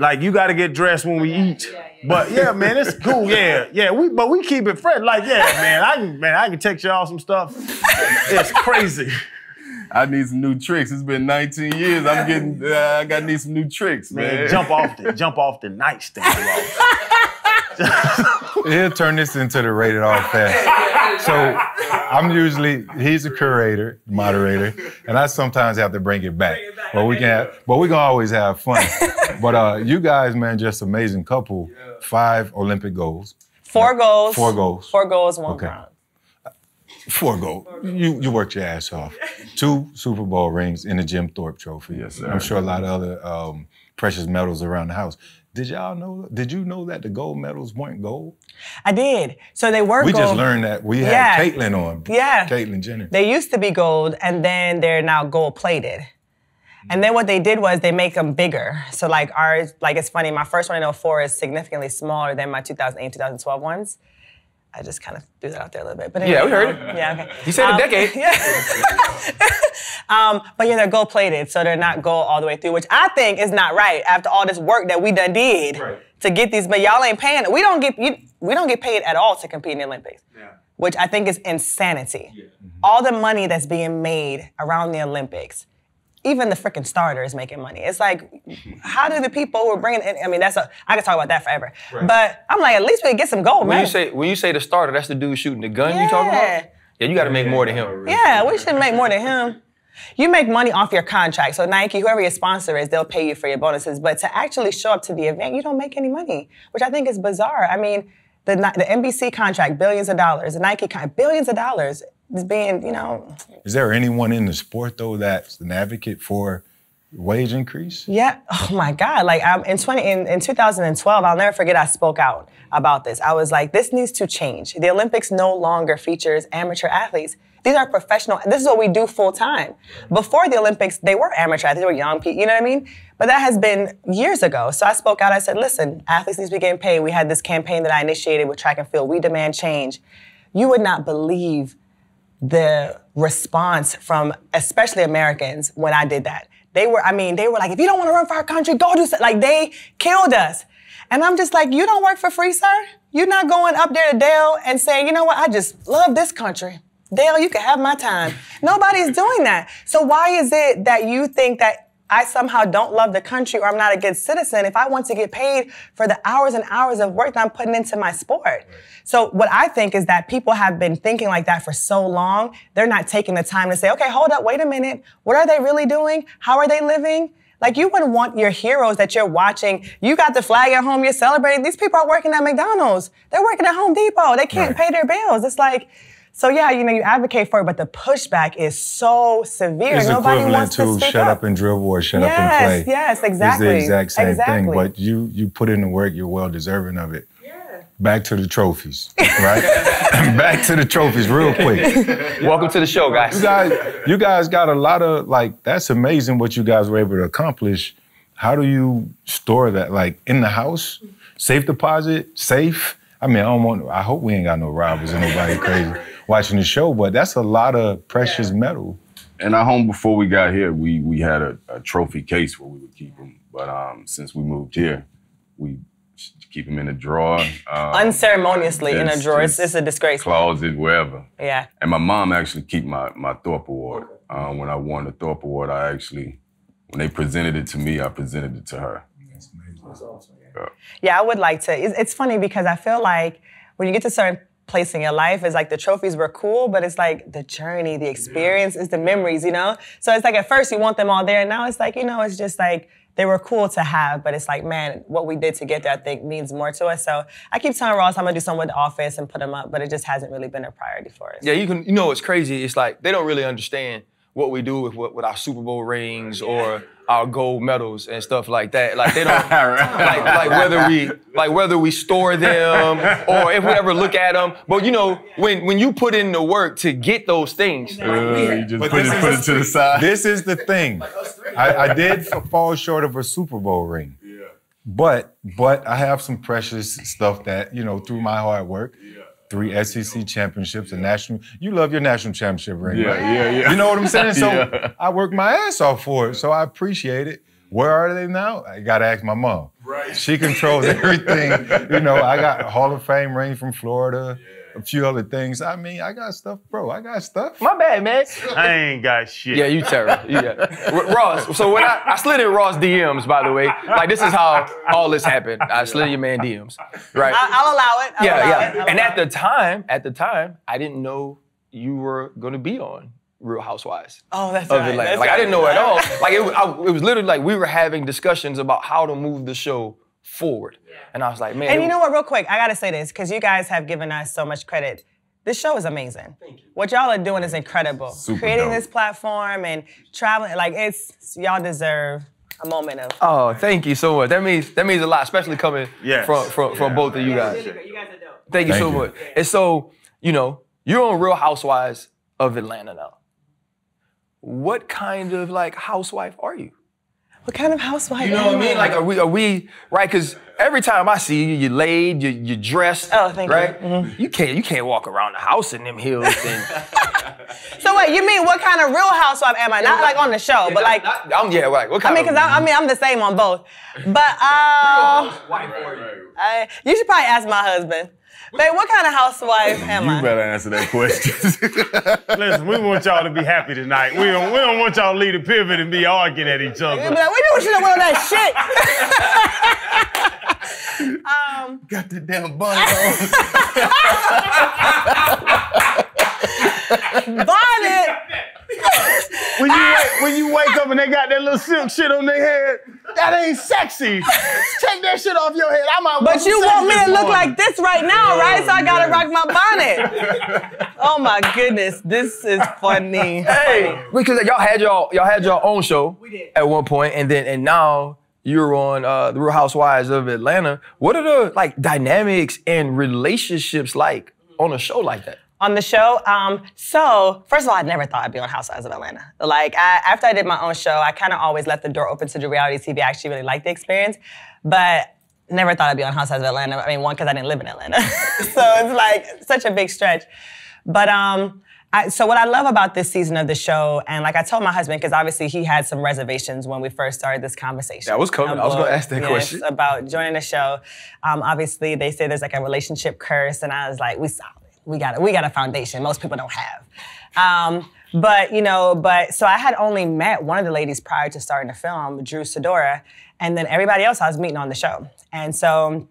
Like you got to get dressed when we eat. But yeah, man, it's cool. Yeah. But we keep it fresh. Like yeah, man, I can text y'all some stuff. It's crazy. I need some new tricks. It's been 19 years. I'm getting, I gotta need some new tricks, man. Jump off the nightstand, bro. He'll turn this into the Rated R Fest. So he's a curator, moderator, and I sometimes have to bring it back. But we can always have fun. But you guys, man, just amazing couple. 5 Olympic goals. 4 goals. 4 goals. 4 goals, 1 bronze. 4 goals. You worked your ass off. 2 Super Bowl rings in the Jim Thorpe trophy. Yes, sir. I'm sure a lot of other precious medals around the house. Did you know that the gold medals weren't gold? I did. So they were gold. We just learned that. We had Caitlin on. Yeah. Caitlin Jenner. They used to be gold and then they're now gold plated. And then what they did was they make them bigger. So like ours, like it's funny, my first one in 2004 is significantly smaller than my 2008, 2012 ones. I just kind of threw that out there a little bit. But anyway, yeah, we heard it. Yeah, okay. You said a decade. Yeah. But yeah, they're gold plated, so they're not gold all the way through, which I think is not right after all this work that we done did to get these. But y'all ain't paying. We don't get paid at all to compete in the Olympics, which I think is insanity. Yeah. Mm-hmm. All the money that's being made around the Olympics. Even the freaking starter is making money. It's like, how do the people who are bringing in, I mean, I could talk about that forever. Right. But I'm like, at least we could get some gold, man. When you say the starter, that's the dude shooting the gun you talking about? Yeah, you gotta make more than him. Yeah, we should make more than him. You make money off your contract. So Nike, whoever your sponsor is, they'll pay you for your bonuses. But to actually show up to the event, you don't make any money, which I think is bizarre. I mean, the NBC contract, billions of dollars. The Nike contract, billions of dollars. Being, you know. Is there anyone in the sport though that's an advocate for wage increase? Yeah. Oh my God. Like in 2012, I'll never forget. I spoke out about this. I was like, this needs to change. The Olympics no longer features amateur athletes. These are professional. This is what we do full time. Before the Olympics, they were amateur athletes. They were young people. You know what I mean? But that has been years ago. So I spoke out. I said, listen, athletes need to be getting paid. We had this campaign that I initiated with track and field. We demand change. You would not believe the response from especially Americans when I did that. They were like, if you don't want to run for our country, go do something. Like they killed us. And I'm just like, you don't work for free, sir. You're not going up there to Dale and saying, you know what, I just love this country. Dale, you can have my time. Nobody's doing that. So why is it that you think that I somehow don't love the country or I'm not a good citizen if I want to get paid for the hours and hours of work that I'm putting into my sport? Right. So what I think is that people have been thinking like that for so long, they're not taking the time to say, okay, hold up, wait a minute. What are they really doing? How are they living? Like, you wouldn't want your heroes that you're watching. You got the flag at home, you're celebrating. These people are working at McDonald's. They're working at Home Depot. They can't pay their bills. It's like, so yeah, you know, you advocate for it, but the pushback is so severe. It's nobody wants to speak shut up and dribble or shut up and play. Yes, exactly. It's the exact same thing, but you put in the work, you're well deserving of it. Yeah. Back to the trophies, right? Back to the trophies real quick. Welcome to the show, guys. You guys got a lot of, like, that's amazing what you guys were able to accomplish. How do you store that, like, in the house? Safe deposit, safe? I mean, I hope we ain't got no robbers and nobody crazy watching the show, but that's a lot of precious metal. And our home before we got here, we had a trophy case where we would keep them. But since we moved here, we keep them in a drawer. Unceremoniously in a drawer. It's a disgrace. Closet, wherever. Yeah. And my mom actually keep my Thorpe Award. When I won the Thorpe Award, when they presented it to me, I presented it to her. That's amazing. That's awesome. Yeah, I would like to. It's funny because I feel like when you get to a certain place in your life, it's like the trophies were cool, but it's like the journey, the experience is the memories, you know? So it's like at first you want them all there, and now it's like, you know, it's just like they were cool to have, but it's like, man, what we did to get there, I think, means more to us. So I keep telling Ross I'm gonna do something with the office and put them up, but it just hasn't really been a priority for us. Yeah, you know, it's crazy. It's like they don't really understand what we do with our Super Bowl rings or our gold medals and stuff like that. Like they don't, like whether we store them or if we ever look at them. But you know, when you put in the work to get those things. You just put it to the side. This is the thing. I did fall short of a Super Bowl ring. Yeah. But I have some precious stuff that, you know, through my hard work. Yeah. 3 SEC championships, a national. You love your national championship ring, right? Yeah. You know what I'm saying? So I worked my ass off for it, so I appreciate it. Where are they now? I gotta ask my mom. Right. She controls everything. You know, I got a Hall of Fame ring from Florida, a few other things. I mean, I got stuff, bro. I got stuff. My bad, man. I ain't got shit. Yeah, you terrible. Yeah. Ross, so when I slid in Ross DMs, by the way. Like, this is how all this happened. I slid your man DMs, right? I'll allow it. I'll allow it. And at the time, I didn't know you were gonna be on Real Housewives. Oh, that's right. Atlanta. Like, I didn't know at all. Like, it was literally like we were having discussions about how to move the show forward. Yeah. And I was like, man. And you know what, real quick, I gotta say this, because you guys have given us so much credit. This show is amazing. Thank you. What y'all are doing is incredible. Super Creating dope. This platform and traveling, like, it's, y'all deserve a moment of. Oh, thank you so much. That means a lot, especially coming from both of you guys. You guys are dope. Thank you so much. Yeah. And so, you know, you're on Real Housewives of Atlanta now. What kind of, like, housewife are you? What kind of housewife? You know what I mean? Like, are we right? Because every time I see you, you're laid, you're dressed. Oh, thank you. Mm-hmm. You can't walk around the house in them heels. So wait, you mean what kind of real housewife am I? Not like on the show, but like. I'm the same on both. But you should probably ask my husband. Babe, what kind of housewife am I? You better answer that question. Listen, we want y'all to be happy tonight. We don't want y'all to leave the pivot and be arguing at each other. Like, we know what you don't want on that shit. Got the damn bun on. Bonnet. When you wake up and they got that little silk shit on their head, that ain't sexy. Take that shit off your head. I'm out. But you want me to look like this right now, right? So I gotta rock my bonnet. Oh my goodness, this is funny. Hey, because y'all had your own show at one point, and now you're on the Real Housewives of Atlanta. What are the like dynamics and relationships like on a show like that? On the show, so first of all, I never thought I'd be on Housewives of Atlanta. Like, after I did my own show, I kind of always left the door open to do reality TV. I actually really liked the experience, but never thought I'd be on Housewives of Atlanta. I mean, one, because I didn't live in Atlanta. So it's like such a big stretch. But so what I love about this season of the show, and like I told my husband, because obviously he had some reservations when we first started this conversation. That was coming. I was going to ask that question. About joining the show. Obviously, they say there's like a relationship curse, and I was like, we solid. We got a foundation most people don't have. So I had only met one of the ladies prior to starting the film, Drew Sidora, and then everybody else I was meeting on the show. And so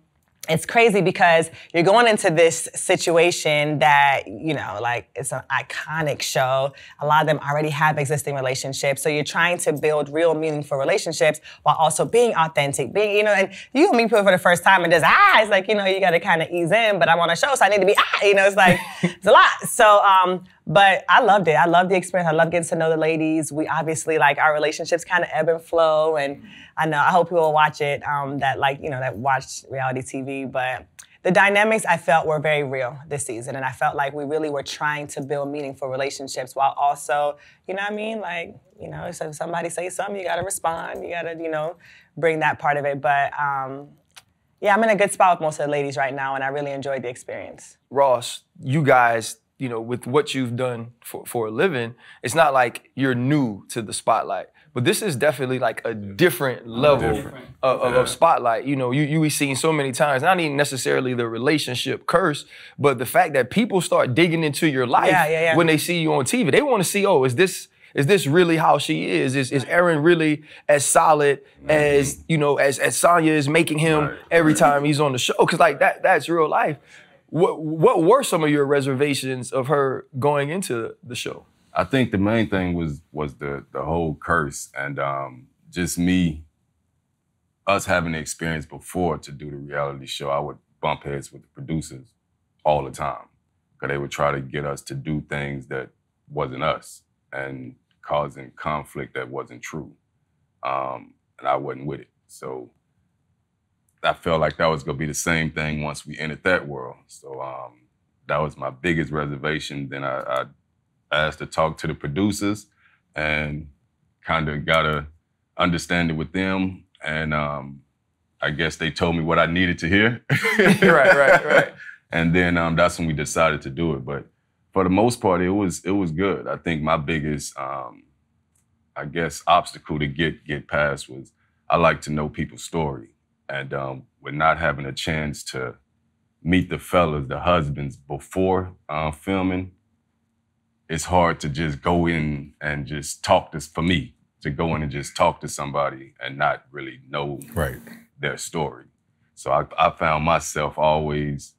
it's crazy because you're going into this situation that, you know, like it's an iconic show. A lot of them already have existing relationships. So you're trying to build real meaningful relationships while also being authentic, being, you know, and you meet people for the first time and just, it's like, you know, you got to kind of ease in, but I'm on a show, so I need to be, you know, it's like, it's a lot. So, but I loved it. I loved the experience. I loved getting to know the ladies. We obviously, like, our relationships kind of ebb and flow. And I know, I hope people will watch it, that, like, you know, that watch reality TV. But the dynamics I felt were very real this season. And I felt like we really were trying to build meaningful relationships while also, you know what I mean? Like, you know, if somebody says something, you got to respond. You got to, you know, bring that part of it. But, yeah, I'm in a good spot with most of the ladies right now. And I really enjoyed the experience. Ross, you guys, you know, with what you've done for a living, it's not like you're new to the spotlight, but this is definitely like a different level of spotlight. You know, we've seen so many times, not even necessarily the relationship curse, but the fact that people start digging into your life when they see you on TV. They want to see, oh, is this really how she is? Is Aaron really as solid as, you know, as Sanya is making him every time he's on the show? Because like that's real life. What were some of your reservations of her going into the show? I think the main thing was the whole curse and just us having the experience before to do the reality show. I would bump heads with the producers all the time because they would try to get us to do things that wasn't us and causing conflict that wasn't true. And I wasn't with it. So I felt like that was going to be the same thing once we entered that world. So that was my biggest reservation. Then I asked to talk to the producers and kind of got an understanding with them. And I guess they told me what I needed to hear. right. And then that's when we decided to do it. But for the most part, it was good. I think my biggest, I guess, obstacle to get past was I like to know people's story. And we're not having a chance to meet the fellas, the husbands, before filming. It's hard to just go in and just talk to, for me, to go in and just talk to somebody and not really know their story. So I found myself always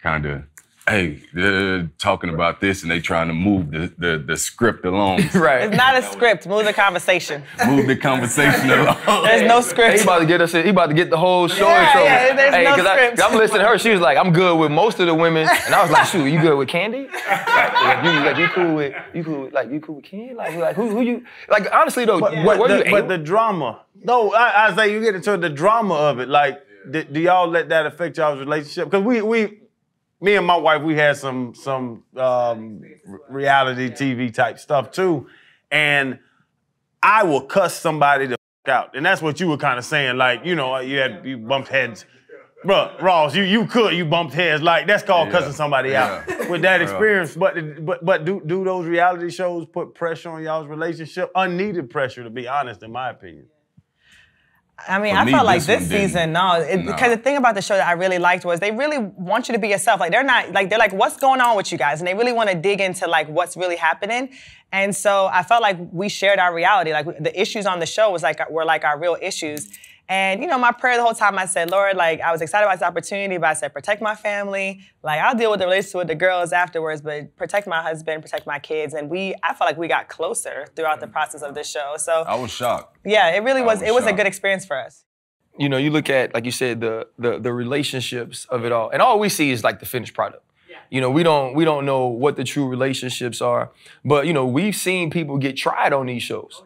kind of, hey, they're talking about this and they trying to move the script along. It's not a script. Move the conversation. Move the conversation along. There's no script. He about to get us in. He about to get the whole show in trouble. There's no script. I'm listening to her. She was like, I'm good with most of the women. And I was like, shoot, you good with Candy? Like, you cool with Candy? Like who you? Like, honestly, though, the drama. No, I say you get into the drama of it. Like, do y'all let that affect y'all's relationship? Because me and my wife, we had some reality TV type stuff too. And I will cuss somebody the f out. And that's what you were kind of saying. Like, you know, you bumped heads. Bruh, Ross, you bumped heads. Like, that's called cussing somebody out with that experience. But do those reality shows put pressure on y'all's relationship? Unneeded pressure, to be honest, in my opinion. I mean, I felt like this season, because the thing about the show that I really liked was they really want you to be yourself. Like, they're like, what's going on with you guys? And they really want to dig into, like, what's really happening. And so I felt like we shared our reality. Like, the issues on the show were our real issues. And, you know, my prayer the whole time, I said, Lord, like, I was excited about this opportunity, but I said, protect my family. Like, I'll deal with the relationship with the girls afterwards, but protect my husband, protect my kids. And I felt like we got closer throughout the process of this show. So I was shocked. Yeah, it really was. It was a good experience for us. You know, you look at, like you said, the relationships of it all. And all we see is, like, the finished product. You know, we don't know what the true relationships are. But, you know, we've seen people get tried on these shows.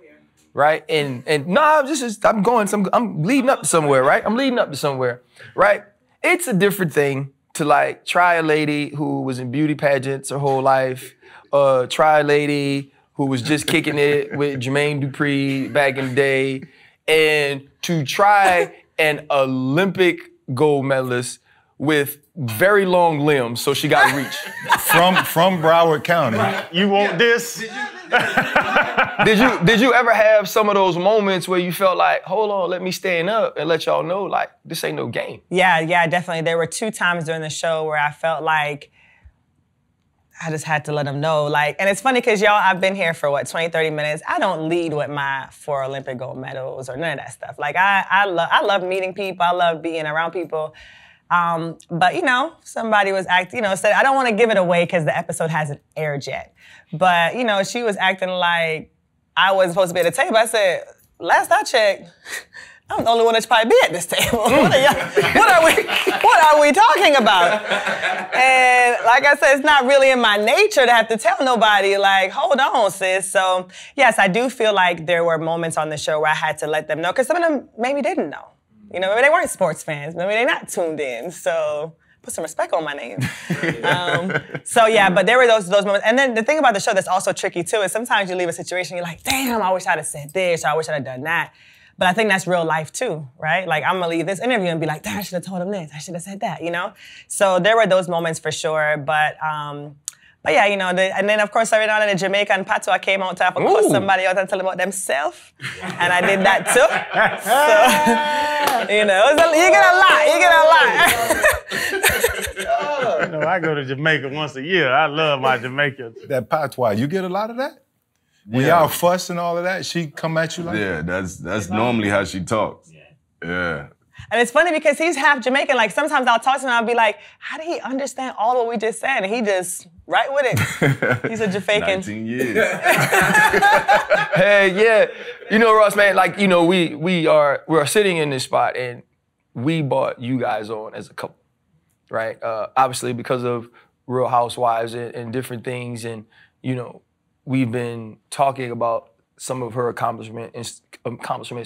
Right? And no, this is, I'm leading up to somewhere, right? I'm leading up to somewhere, right? It's a different thing to, like, try a lady who was in beauty pageants her whole life, try a lady who was just kicking it with Jermaine Dupri back in the day, and to try an Olympic gold medalist with very long limbs, so she got reach. From Broward County. You want this? Did you ever have some of those moments where you felt like, hold on, let me stand up and let y'all know, like, this ain't no game? Yeah, definitely. There were two times during the show where I felt like I just had to let them know. Like, and it's funny because, y'all, I've been here for, 20, 30 minutes. I don't lead with my 4 Olympic gold medals or none of that stuff. Like, I love meeting people. I love being around people. But, you know, somebody was acting, you know, said, I don't want to give it away because the episode hasn't aired yet. But, you know, she was acting like I wasn't supposed to be at the table. I said, last I checked, I'm the only one that's probably be at this table. What are we talking about? And like I said, it's not really in my nature to have to tell nobody, like, hold on, sis. So, yes, I do feel like there were moments on the show where I had to let them know, because some of them maybe didn't know. You know, maybe they weren't sports fans. Maybe they're not tuned in. So put some respect on my name. So yeah, but there were those moments. And then the thing about the show that's also tricky too is sometimes you leave a situation, you're like, damn, I wish I'd have said this, or I wish I'd have done that. But I think that's real life too, right? Like, I'm gonna leave this interview and be like, damn, I should have told him this, I should have said that, you know? So there were those moments for sure, but yeah, you know, and then of course every now and then the Jamaican pato I came out to have to cuss somebody out and tell them about themselves, and I did that too. So, you know, you get a lot. You know, I go to Jamaica once a year. I love my Jamaican. That patois, you get a lot of that? Yeah. When y'all fuss and all of that, she come at you like that? Yeah, that's normally how she talks. Yeah. Yeah. And it's funny because he's half Jamaican. Like, sometimes I'll talk to him and I'll be like, how did he understand all what we just said? And he just, right with it. He's a Jamaican. 19 years. Hey, yeah. You know, Ross, man, like, you know, we're sitting in this spot and we brought you guys on as a couple, right? Obviously because of Real Housewives and different things, and, you know, we've been talking about some of her accomplishments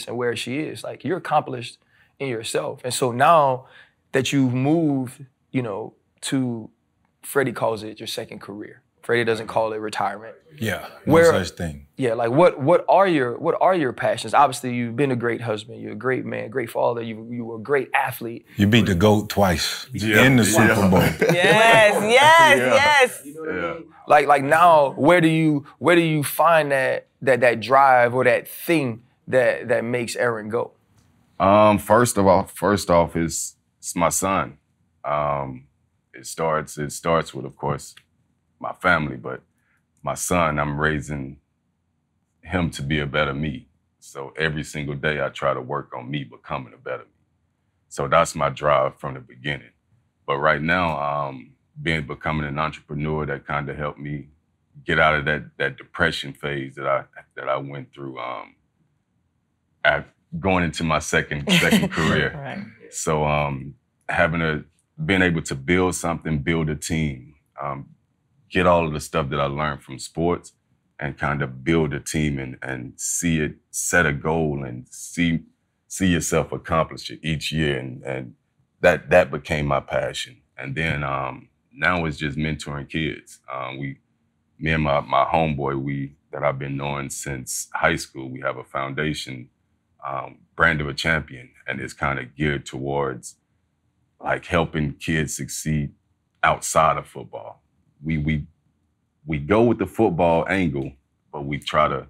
and where she is. Like, you're accomplished in yourself. And so now that you've moved, you know, to, Freddie calls it your second career. Freddie doesn't call it retirement. Yeah, no such thing. Yeah, like what are your passions? Obviously, you've been a great husband, you're a great man, great father, you were a great athlete. You beat the GOAT twice in the Super Bowl. Yes. You know what I mean? Like now, where do you find that drive or that thing that makes Aaron go? First off, it's my son. It starts with, of course, my family, but my son, I'm raising him to be a better me. So every single day I try to work on me becoming a better me. So that's my drive from the beginning. But right now, becoming an entrepreneur, that kind of helped me get out of that depression phase that I went through going into my second career. Right. So being able to build something, build a team, get all of the stuff that I learned from sports and kind of build a team and see it, set a goal and see yourself accomplish it each year. And that became my passion. And then now it's just mentoring kids. Me and my homeboy, that I've been knowing since high school, we have a foundation, Brand of a Champion, and it's kind of geared towards like helping kids succeed outside of football. We go with the football angle, but we know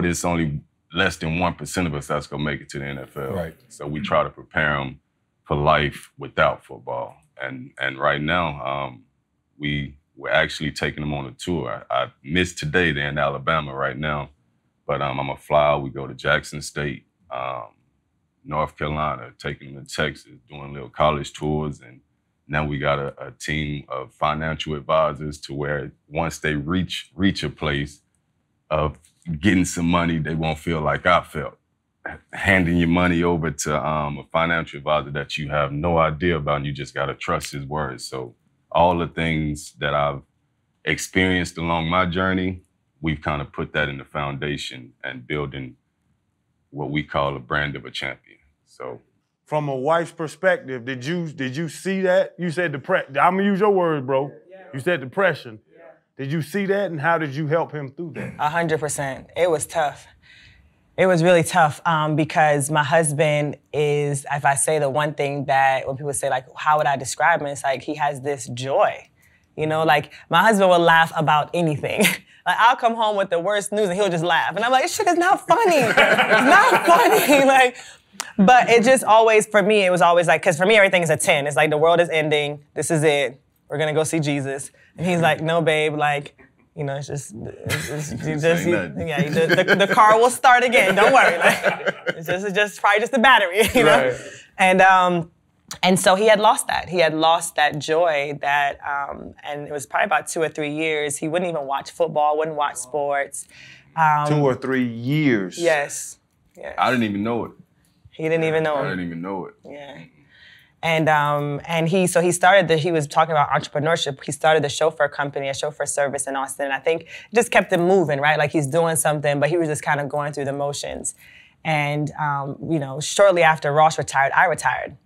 that it's only less than 1% of us that's gonna make it to the NFL. Right. So we try to prepare them for life without football. And right now, we're actually taking them on a tour. I missed today, they're in Alabama right now, but I'm gonna fly out. We go to Jackson State, North Carolina, taking them to Texas, doing little college tours. And now we got a team of financial advisors to where once they reach a place of getting some money, they won't feel like I felt. Handing your money over to a financial advisor that you have no idea about, and you just got to trust his words. So all the things that I've experienced along my journey, we've kind of put that in the foundation and building what we call a brand of a champion. So, from a wife's perspective, did you see that? You said depression. I'm gonna use your words, bro. Yeah. You said depression. Yeah. Did you see that, and how did you help him through that? 100%. It was tough. It was really tough because my husband is, if I say the one thing that when people say like, how would I describe him? It's like he has this joy. You know, like my husband will laugh about anything. Like, I'll come home with the worst news and he'll just laugh. And I'm like, this shit is not funny. It's not funny. Like, but it just always, for me, it was always like, because for me, everything is a 10. It's like, the world is ending. This is it. We're going to go see Jesus. And he's like, no, babe, like, you know, the car will start again. Don't worry. Like, it's just probably just the battery, you know? Right. And And so he had lost that. He had lost that joy that, and it was probably about 2 or 3 years. He wouldn't even watch football, wouldn't watch sports. 2 or 3 years. Yes. Yes. I didn't even know it. He didn't even know it. I didn't even know it. Yeah. And he, so he started the, he was talking about entrepreneurship. He started the chauffeur company, a chauffeur service in Austin. And I think it just kept him moving, right? Like he's doing something, but he was just kind of going through the motions. And, you know, shortly after Ross retired, I retired.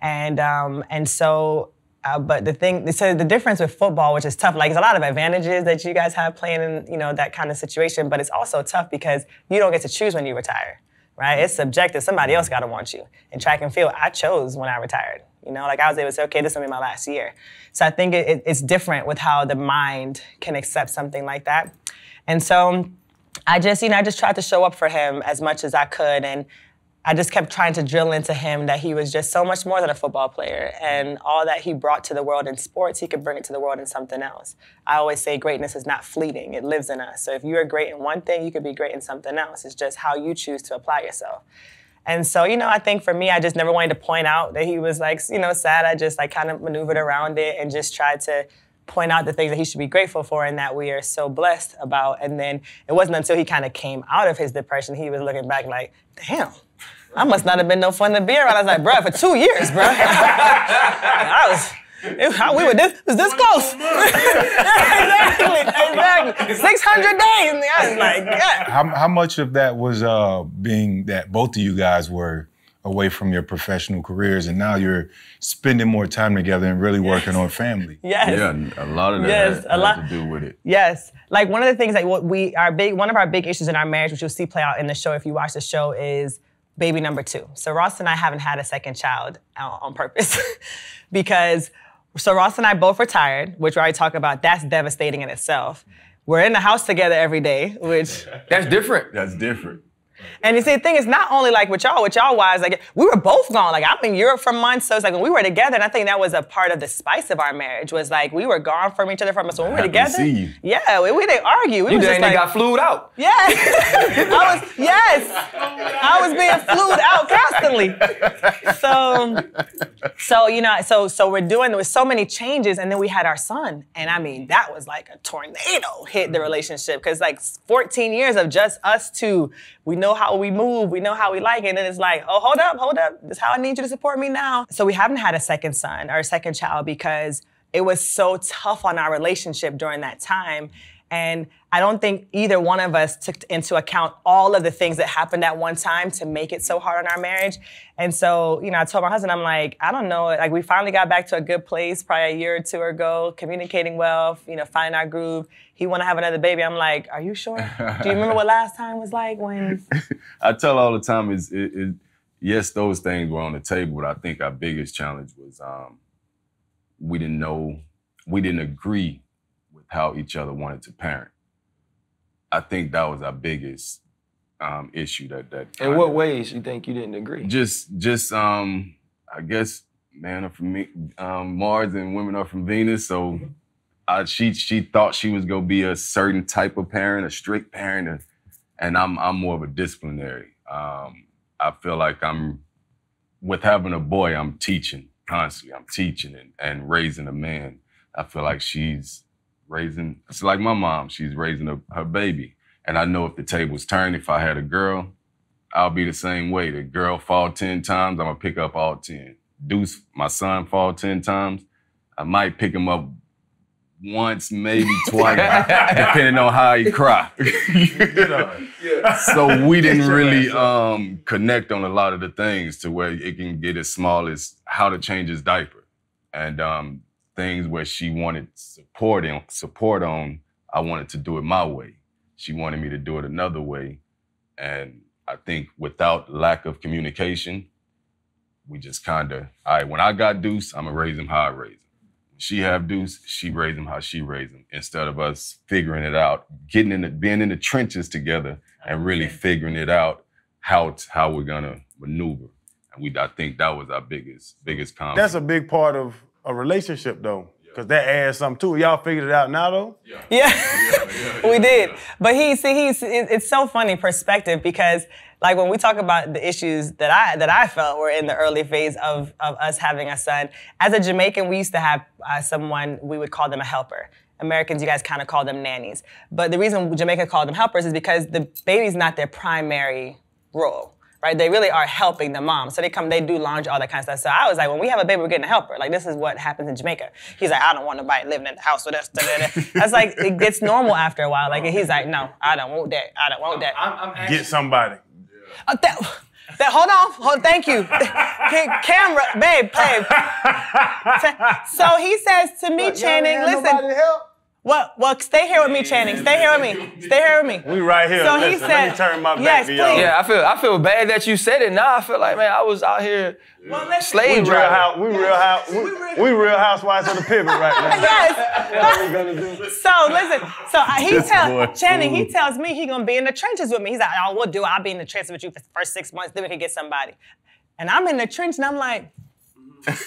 And so, but the thing, so the difference with football, which is tough, like there's a lot of advantages that you guys have playing in, you know, that kind of situation, but it's also tough because you don't get to choose when you retire, right? It's subjective. Somebody else got to want you. In track and field, I chose when I retired, you know, like I was able to say, okay, this will be my last year. So I think it's different with how the mind can accept something like that. And so I just, you know, I just tried to show up for him as much as I could. And I just kept trying to drill into him that he was just so much more than a football player, and all that he brought to the world in sports, he could bring it to the world in something else. I always say greatness is not fleeting, it lives in us. So if you are great in one thing, you could be great in something else. It's just how you choose to apply yourself. And so, you know, I think for me, I just never wanted to point out that he was like, you know, sad. I just like kind of maneuvered around it and just tried to point out the things that he should be grateful for and that we are so blessed about. And then it wasn't until he kind of came out of his depression, he was looking back like, damn. I must not have been no fun to be around. I was like, bruh, for 2 years, bruh. we were this close. Exactly. 600 days. And I was like, yeah. How much of that was being that both of you guys were away from your professional careers and now you're spending more time together and really working on family? Yes. Yeah, a lot of that has to do with it. Yes. Like one of the things that one of our big issues in our marriage, which you'll see play out in the show if you watch the show, is baby number two. So Ross and I haven't had a second child on purpose because, so Ross and I both retired, which we already talked about, that's devastating in itself. We're in the house together every day, which— That's different. That's different. And you see, the thing is not only like with y'all wives, like we were both gone. Like I'm in Europe for months. So it's like when we were together, and I think that was a part of the spice of our marriage was like we were gone from each other for months. So when we were together, yeah, we didn't argue. We were just like, got flued out. Yeah. I was being flued out constantly. So you know, so we're doing, there was so many changes, and then we had our son. And I mean, that was like a tornado hit the relationship. Cause like 14 years of just us two, we know how we move, we know how we like it, and then it's like, oh, hold up, this is how I need you to support me now. So we haven't had a second son or a second child because it was so tough on our relationship during that time. And I don't think either one of us took into account all of the things that happened at one time to make it so hard on our marriage. And so, you know, I told my husband, I'm like, I don't know, like we finally got back to a good place probably a year or two ago, communicating well, you know, finding our groove. He wanted to have another baby. I'm like, are you sure? Do you remember what last time was like when? I tell all the time is, yes, those things were on the table, but I think our biggest challenge was we didn't agree how each other wanted to parent. I think that was our biggest issue. In what ways you think you didn't agree? Just I guess men are from Mars and women are from Venus. So she thought she was gonna be a certain type of parent, a strict parent, and I'm more of a disciplinary. I feel like with having a boy, I'm teaching constantly. I'm teaching and raising a man. I feel like she's raising, it's like my mom, she's raising her baby. And I know if the tables turn, if I had a girl, I'll be the same way. The girl fall 10 times, I'm gonna pick up all 10. Deuce, my son fall 10 times, I might pick him up once, maybe twice, depending on how he cry. You know? Yeah. So we didn't really connect on a lot of the things to where it can get as small as how to change his diaper. And things where she wanted support on, I wanted to do it my way. She wanted me to do it another way. And I think without lack of communication, we just kinda, all right, when I got Deuce, I'ma raise him how I raise him. When she have Deuce, she raise him how she raise him. Instead of us figuring it out, being in the trenches together and really figuring it out how we're gonna maneuver. And I think that was our biggest conflict. That's a big part of a relationship though, because that adds something too. Y'all figured it out now though? Yeah, yeah. We did. But it's so funny perspective because Like when we talk about the issues that I felt were in the early phase of us having a son, as a Jamaican, we used to have someone, we would call them a helper. Americans, you guys kind of call them nannies. But the reason Jamaica called them helpers is because the baby's not their primary role, right? They really are helping the mom. So they come, they do laundry, all that kind of stuff. So I was like, when we have a baby, we're getting a helper. Like, this is what happens in Jamaica. He's like, I don't want nobody living in the house with us. That's like, it gets normal after a while. Like, and he's like, no, I don't want that. I don't want that. Get somebody. Hold on, thank you. Camera, babe. So he says to me, Channing, listen. Well, stay here with me, Channing. Stay here with me. We right here. So he said, let me turn my back to y'all. Yeah, I feel bad that you said it. Now I feel like, man, I was out here slave driving. We real housewives on the pivot right now. Yes. What are we gonna do? So listen, so Channing tells me he gonna be in the trenches with me. He's like, oh, we'll do it. I'll be in the trenches with you for the first 6 months, then we can get somebody. And I'm in the trench and I'm like,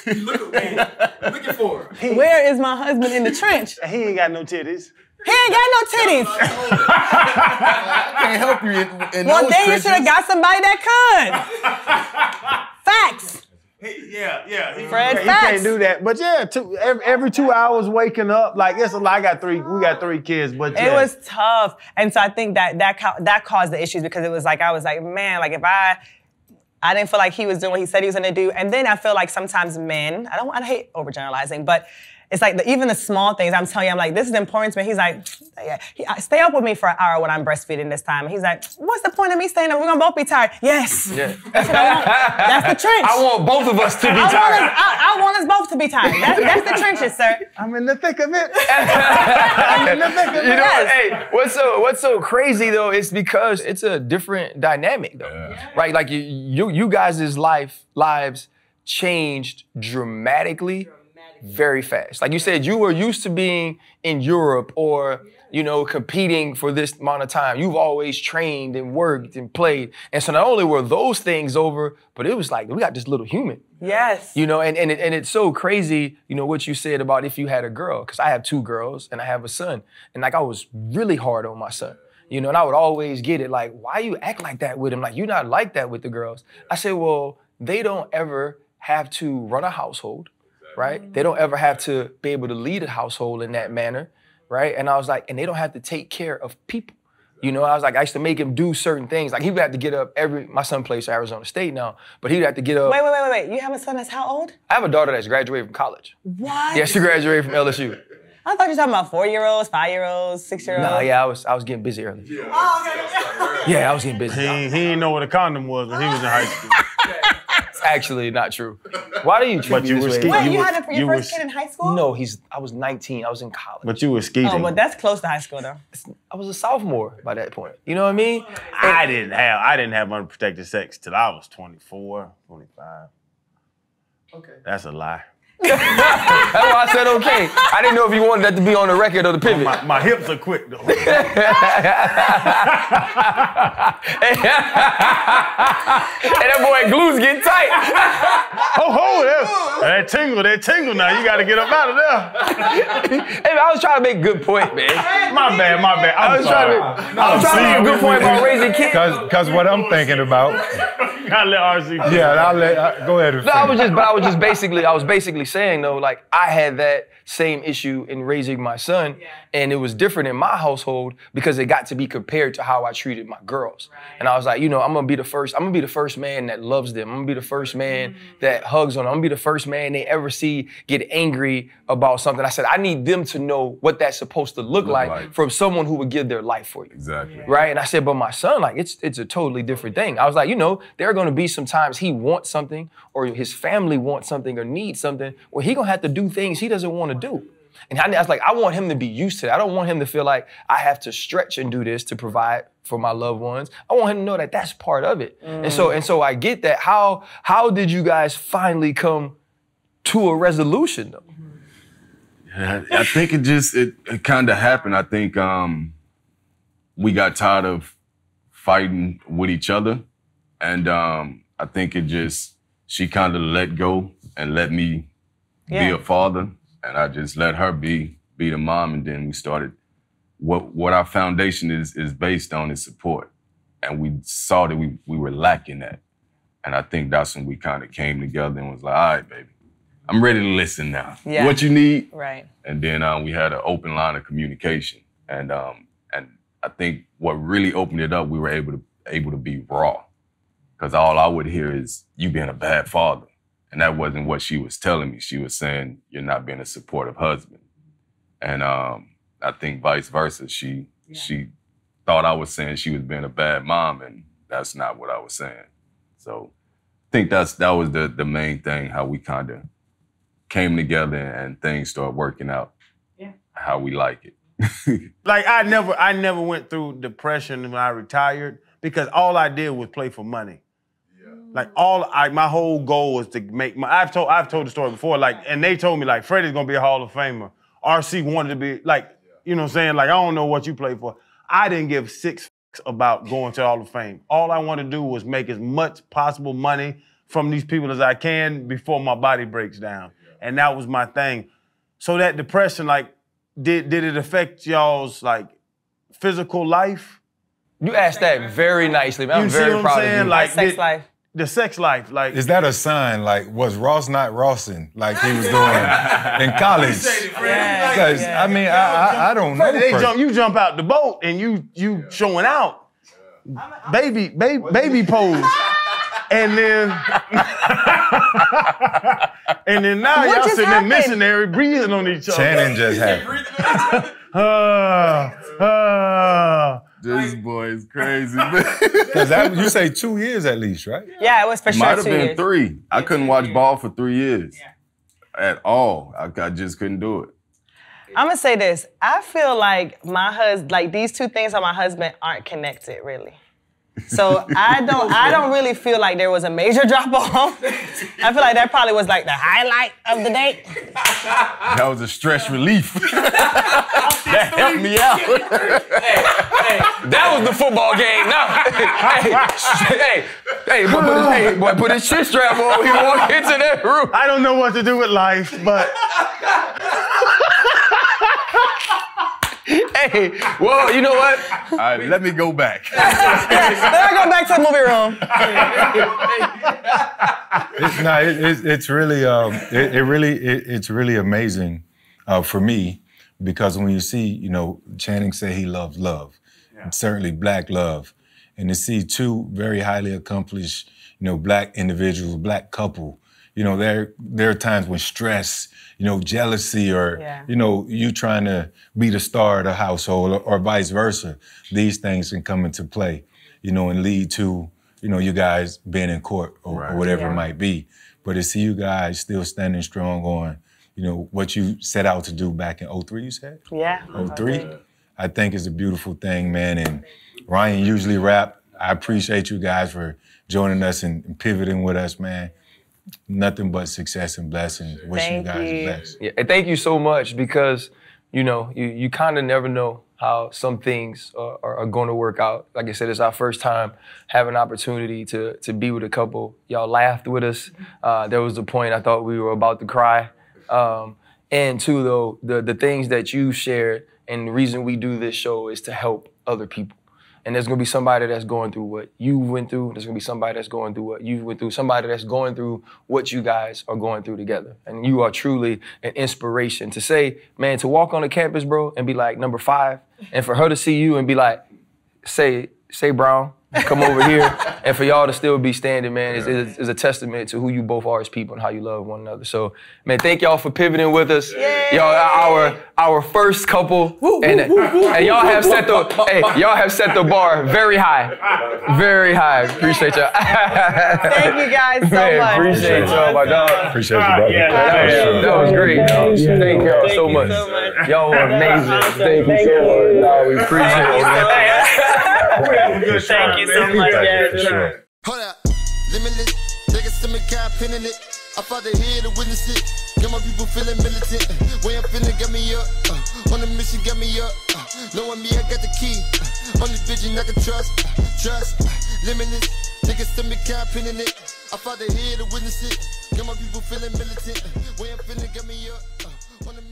looking for her. Where is my husband in the trench? He ain't got no titties. He ain't got no titties. I can't help you in those trenches. Well, then you should have got somebody that could. Facts. Fred, he can't do that. But yeah, every 2 hours waking up, like it's a lot. We got three kids, but yeah. It was tough, and so I think that caused the issues because it was like I was like, man, like if I didn't feel like he was doing what he said he was gonna do. And then I feel like sometimes men, I hate overgeneralizing, but it's like even the small things, I'm telling you, I'm like, this is important to me. He's like, yeah. Stay up with me for an hour when I'm breastfeeding this time. And he's like, what's the point of me staying up? We're gonna both be tired. Yes. Yeah. That's the trench. I want both of us to be tired. I want us both to be tired. That's the trenches, sir. I'm in the thick of it. You know, hey, what's so crazy though is because it's a different dynamic though, right? Like you guys' lives changed dramatically. Very fast. Like you said, you were used to being in Europe or, you know, competing for this amount of time. You've always trained and worked and played. And so not only were those things over, but it was like, we got this little human. Yes. You know, and it's so crazy, you know, what you said about if you had a girl, because I have 2 girls and I have a son. And like, I was really hard on my son. You know, and I would always get it like, why you act like that with him? Like, you're not like that with the girls. I said, well, they don't ever have to run a household. Right? They don't ever have to be able to lead a household in that manner, right? And I was like, and they don't have to take care of people. You know, I was like, I used to make him do certain things. Like he would have to get up my son plays for Arizona State now, but he would have to get up. Wait. You have a son that's how old? I have a daughter that's graduated from college. What? Yeah, she graduated from LSU. I thought you were talking about 4-year-olds, 5-year-olds, 6-year-olds. Nah, yeah, I was getting busy early. Yeah, oh, okay. Yeah, I was getting busy. He didn't know what a condom was when he was in high school. Actually not true. Why do you treat me this way? Wait, you had your first kid in high school? No, I was 19. I was in college. But you were skeeting. Oh, but that's close to high school, though. I was a sophomore by that point. You know what I mean? I didn't have unprotected sex till I was 24, 25. Okay. That's a lie. That's why I said okay. I didn't know if you wanted that to be on the record or the pivot. My hips are quick though. And that boy glues get tight. Oh, that tingle now. You gotta get up out of there. Hey, I was trying to make a good point, man. My bad. I was trying to make a good point about raising kids. Cause what I'm thinking about. Gotta let RC. Yeah, go ahead. No, I was basically saying though, like I had that same issue in raising my son, and it was different in my household because it got to be compared to how I treated my girls. Right. And I was like, you know, I'm gonna be the first man that loves them. I'm gonna be the first man that hugs on them. I'm gonna be the first man they ever see get angry about something. I said, I need them to know what that's supposed to look like from someone who would give their life for you. Exactly. Yeah. Right? And I said, but my son, like it's a totally different thing. I was like, you know, there are gonna be some times he wants something or his family wants something or needs something where he gonna have to do things he doesn't want to do. And I was like, I want him to be used to that. I don't want him to feel like I have to stretch and do this to provide for my loved ones. I want him to know that that's part of it. Mm. And so I get that. How did you guys finally come to a resolution though? I think it kind of happened. I think we got tired of fighting with each other. And I think she kind of let go and let me be a father. And I just let her be the mom. And then we started, what our foundation is based on is support. And we saw that we were lacking that. And I think that's when we kind of came together and was like, all right, baby, I'm ready to listen now. Yeah. What you need. Right. And then we had an open line of communication. And I think what really opened it up, we were able to be raw. Because all I would hear is, you being a bad father. And that wasn't what she was telling me. She was saying, you're not being a supportive husband. And I think vice versa. She thought I was saying she was being a bad mom, and that's not what I was saying. So I think that was the main thing, how we kind of came together and things started working out how we like it. Like I never went through depression when I retired, because all I did was play for money. Yeah. Like my whole goal was to make my, I've told the story before, like, and they told me like, Freddie's gonna be a Hall of Famer. RC wanted to be like, you know what I'm saying? Like, I don't know what you play for. I didn't give six fucks about going to the Hall of Fame. All I wanted to do was make as much possible money from these people as I can before my body breaks down. And that was my thing. So that depression, like, did it affect y'all's, like, physical life? You asked that very nicely, man. I'm very proud of you. Like, sex life. The sex life, like... Is that a sign? Like, was Ross not Rossing like he was doing in college? Because, I mean, I don't know. You jump out the boat and you showing out. Yeah. Baby pose. And then... and then now y'all sitting there missionary breathing on each other. Channing just happened. This boy is crazy. Because you say 2 years at least, right? Yeah, it was for sure 2 years. Might have been 3. I couldn't watch ball for 3 years at all. I just couldn't do it. I'm going to say this. I feel like these two things on my husband aren't connected, really. So I don't really feel like there was a major drop-off. I feel like that probably was like the highlight of the day. That was a stress relief. That helped me out. Hey, that was the football game. No. Boy, put his shit strap on. He walked into that room. I don't know what to do with life, but... Hey, well, you know what? All right, let me go back. Let me go back to the movie room. It's really amazing for me, because when you see, you know, Channing say he loves love, certainly Black love, and to see two very highly accomplished, you know, Black individuals, Black couple. You know, there are times when stress, you know, jealousy, or, you know, you trying to be the star of the household, or vice versa. These things can come into play, you know, and lead to, you know, you guys being in court or whatever it might be. But to see you guys still standing strong on, you know, what you set out to do back in 2003, you said? Yeah. 2003, I think is a beautiful thing, man. And Ryan usually rap. I appreciate you guys for joining us and pivoting with us, man. Nothing but success and blessings. Wishing you guys the best. Yeah, and thank you so much, because, you know, you kind of never know how some things are going to work out. Like I said, it's our first time having an opportunity to be with a couple. Y'all laughed with us. There was a point I thought we were about to cry. And two, though, the things that you shared, and the reason we do this show is to help other people. And there's going to be somebody that's going through what you went through. There's going to be somebody that's going through what you went through. Somebody that's going through what you guys are going through together. And you are truly an inspiration. To say, man, to walk on the campus, bro, and be like number 5. And for her to see you and be like, say Brown, come over here. And for y'all to still be standing, man, is a testament to who you both are as people and how you love one another. So, man, thank y'all for pivoting with us. Y'all, our first couple. Woo, and y'all have set the y'all have set the bar very high. Very high. Appreciate y'all. Thank you guys so much. Appreciate y'all, my dog. Appreciate you, brother. That was great. Thank y'all so much. Y'all were amazing. Thank you so much. We appreciate it. Thank you so much, Dad. Hold up, limitless. Niggas to me, God pinning it. I fought the head to witness it. Got my people feeling militant. Way I'm feeling, got me up. On the mission, got me up. Knowing me, I got the key. On the vision, I can trust. Trust. Limitless. Niggas to me, God pinning it. I fought the head to witness it. Got my people feeling militant. Way I'm feeling, got me up. On the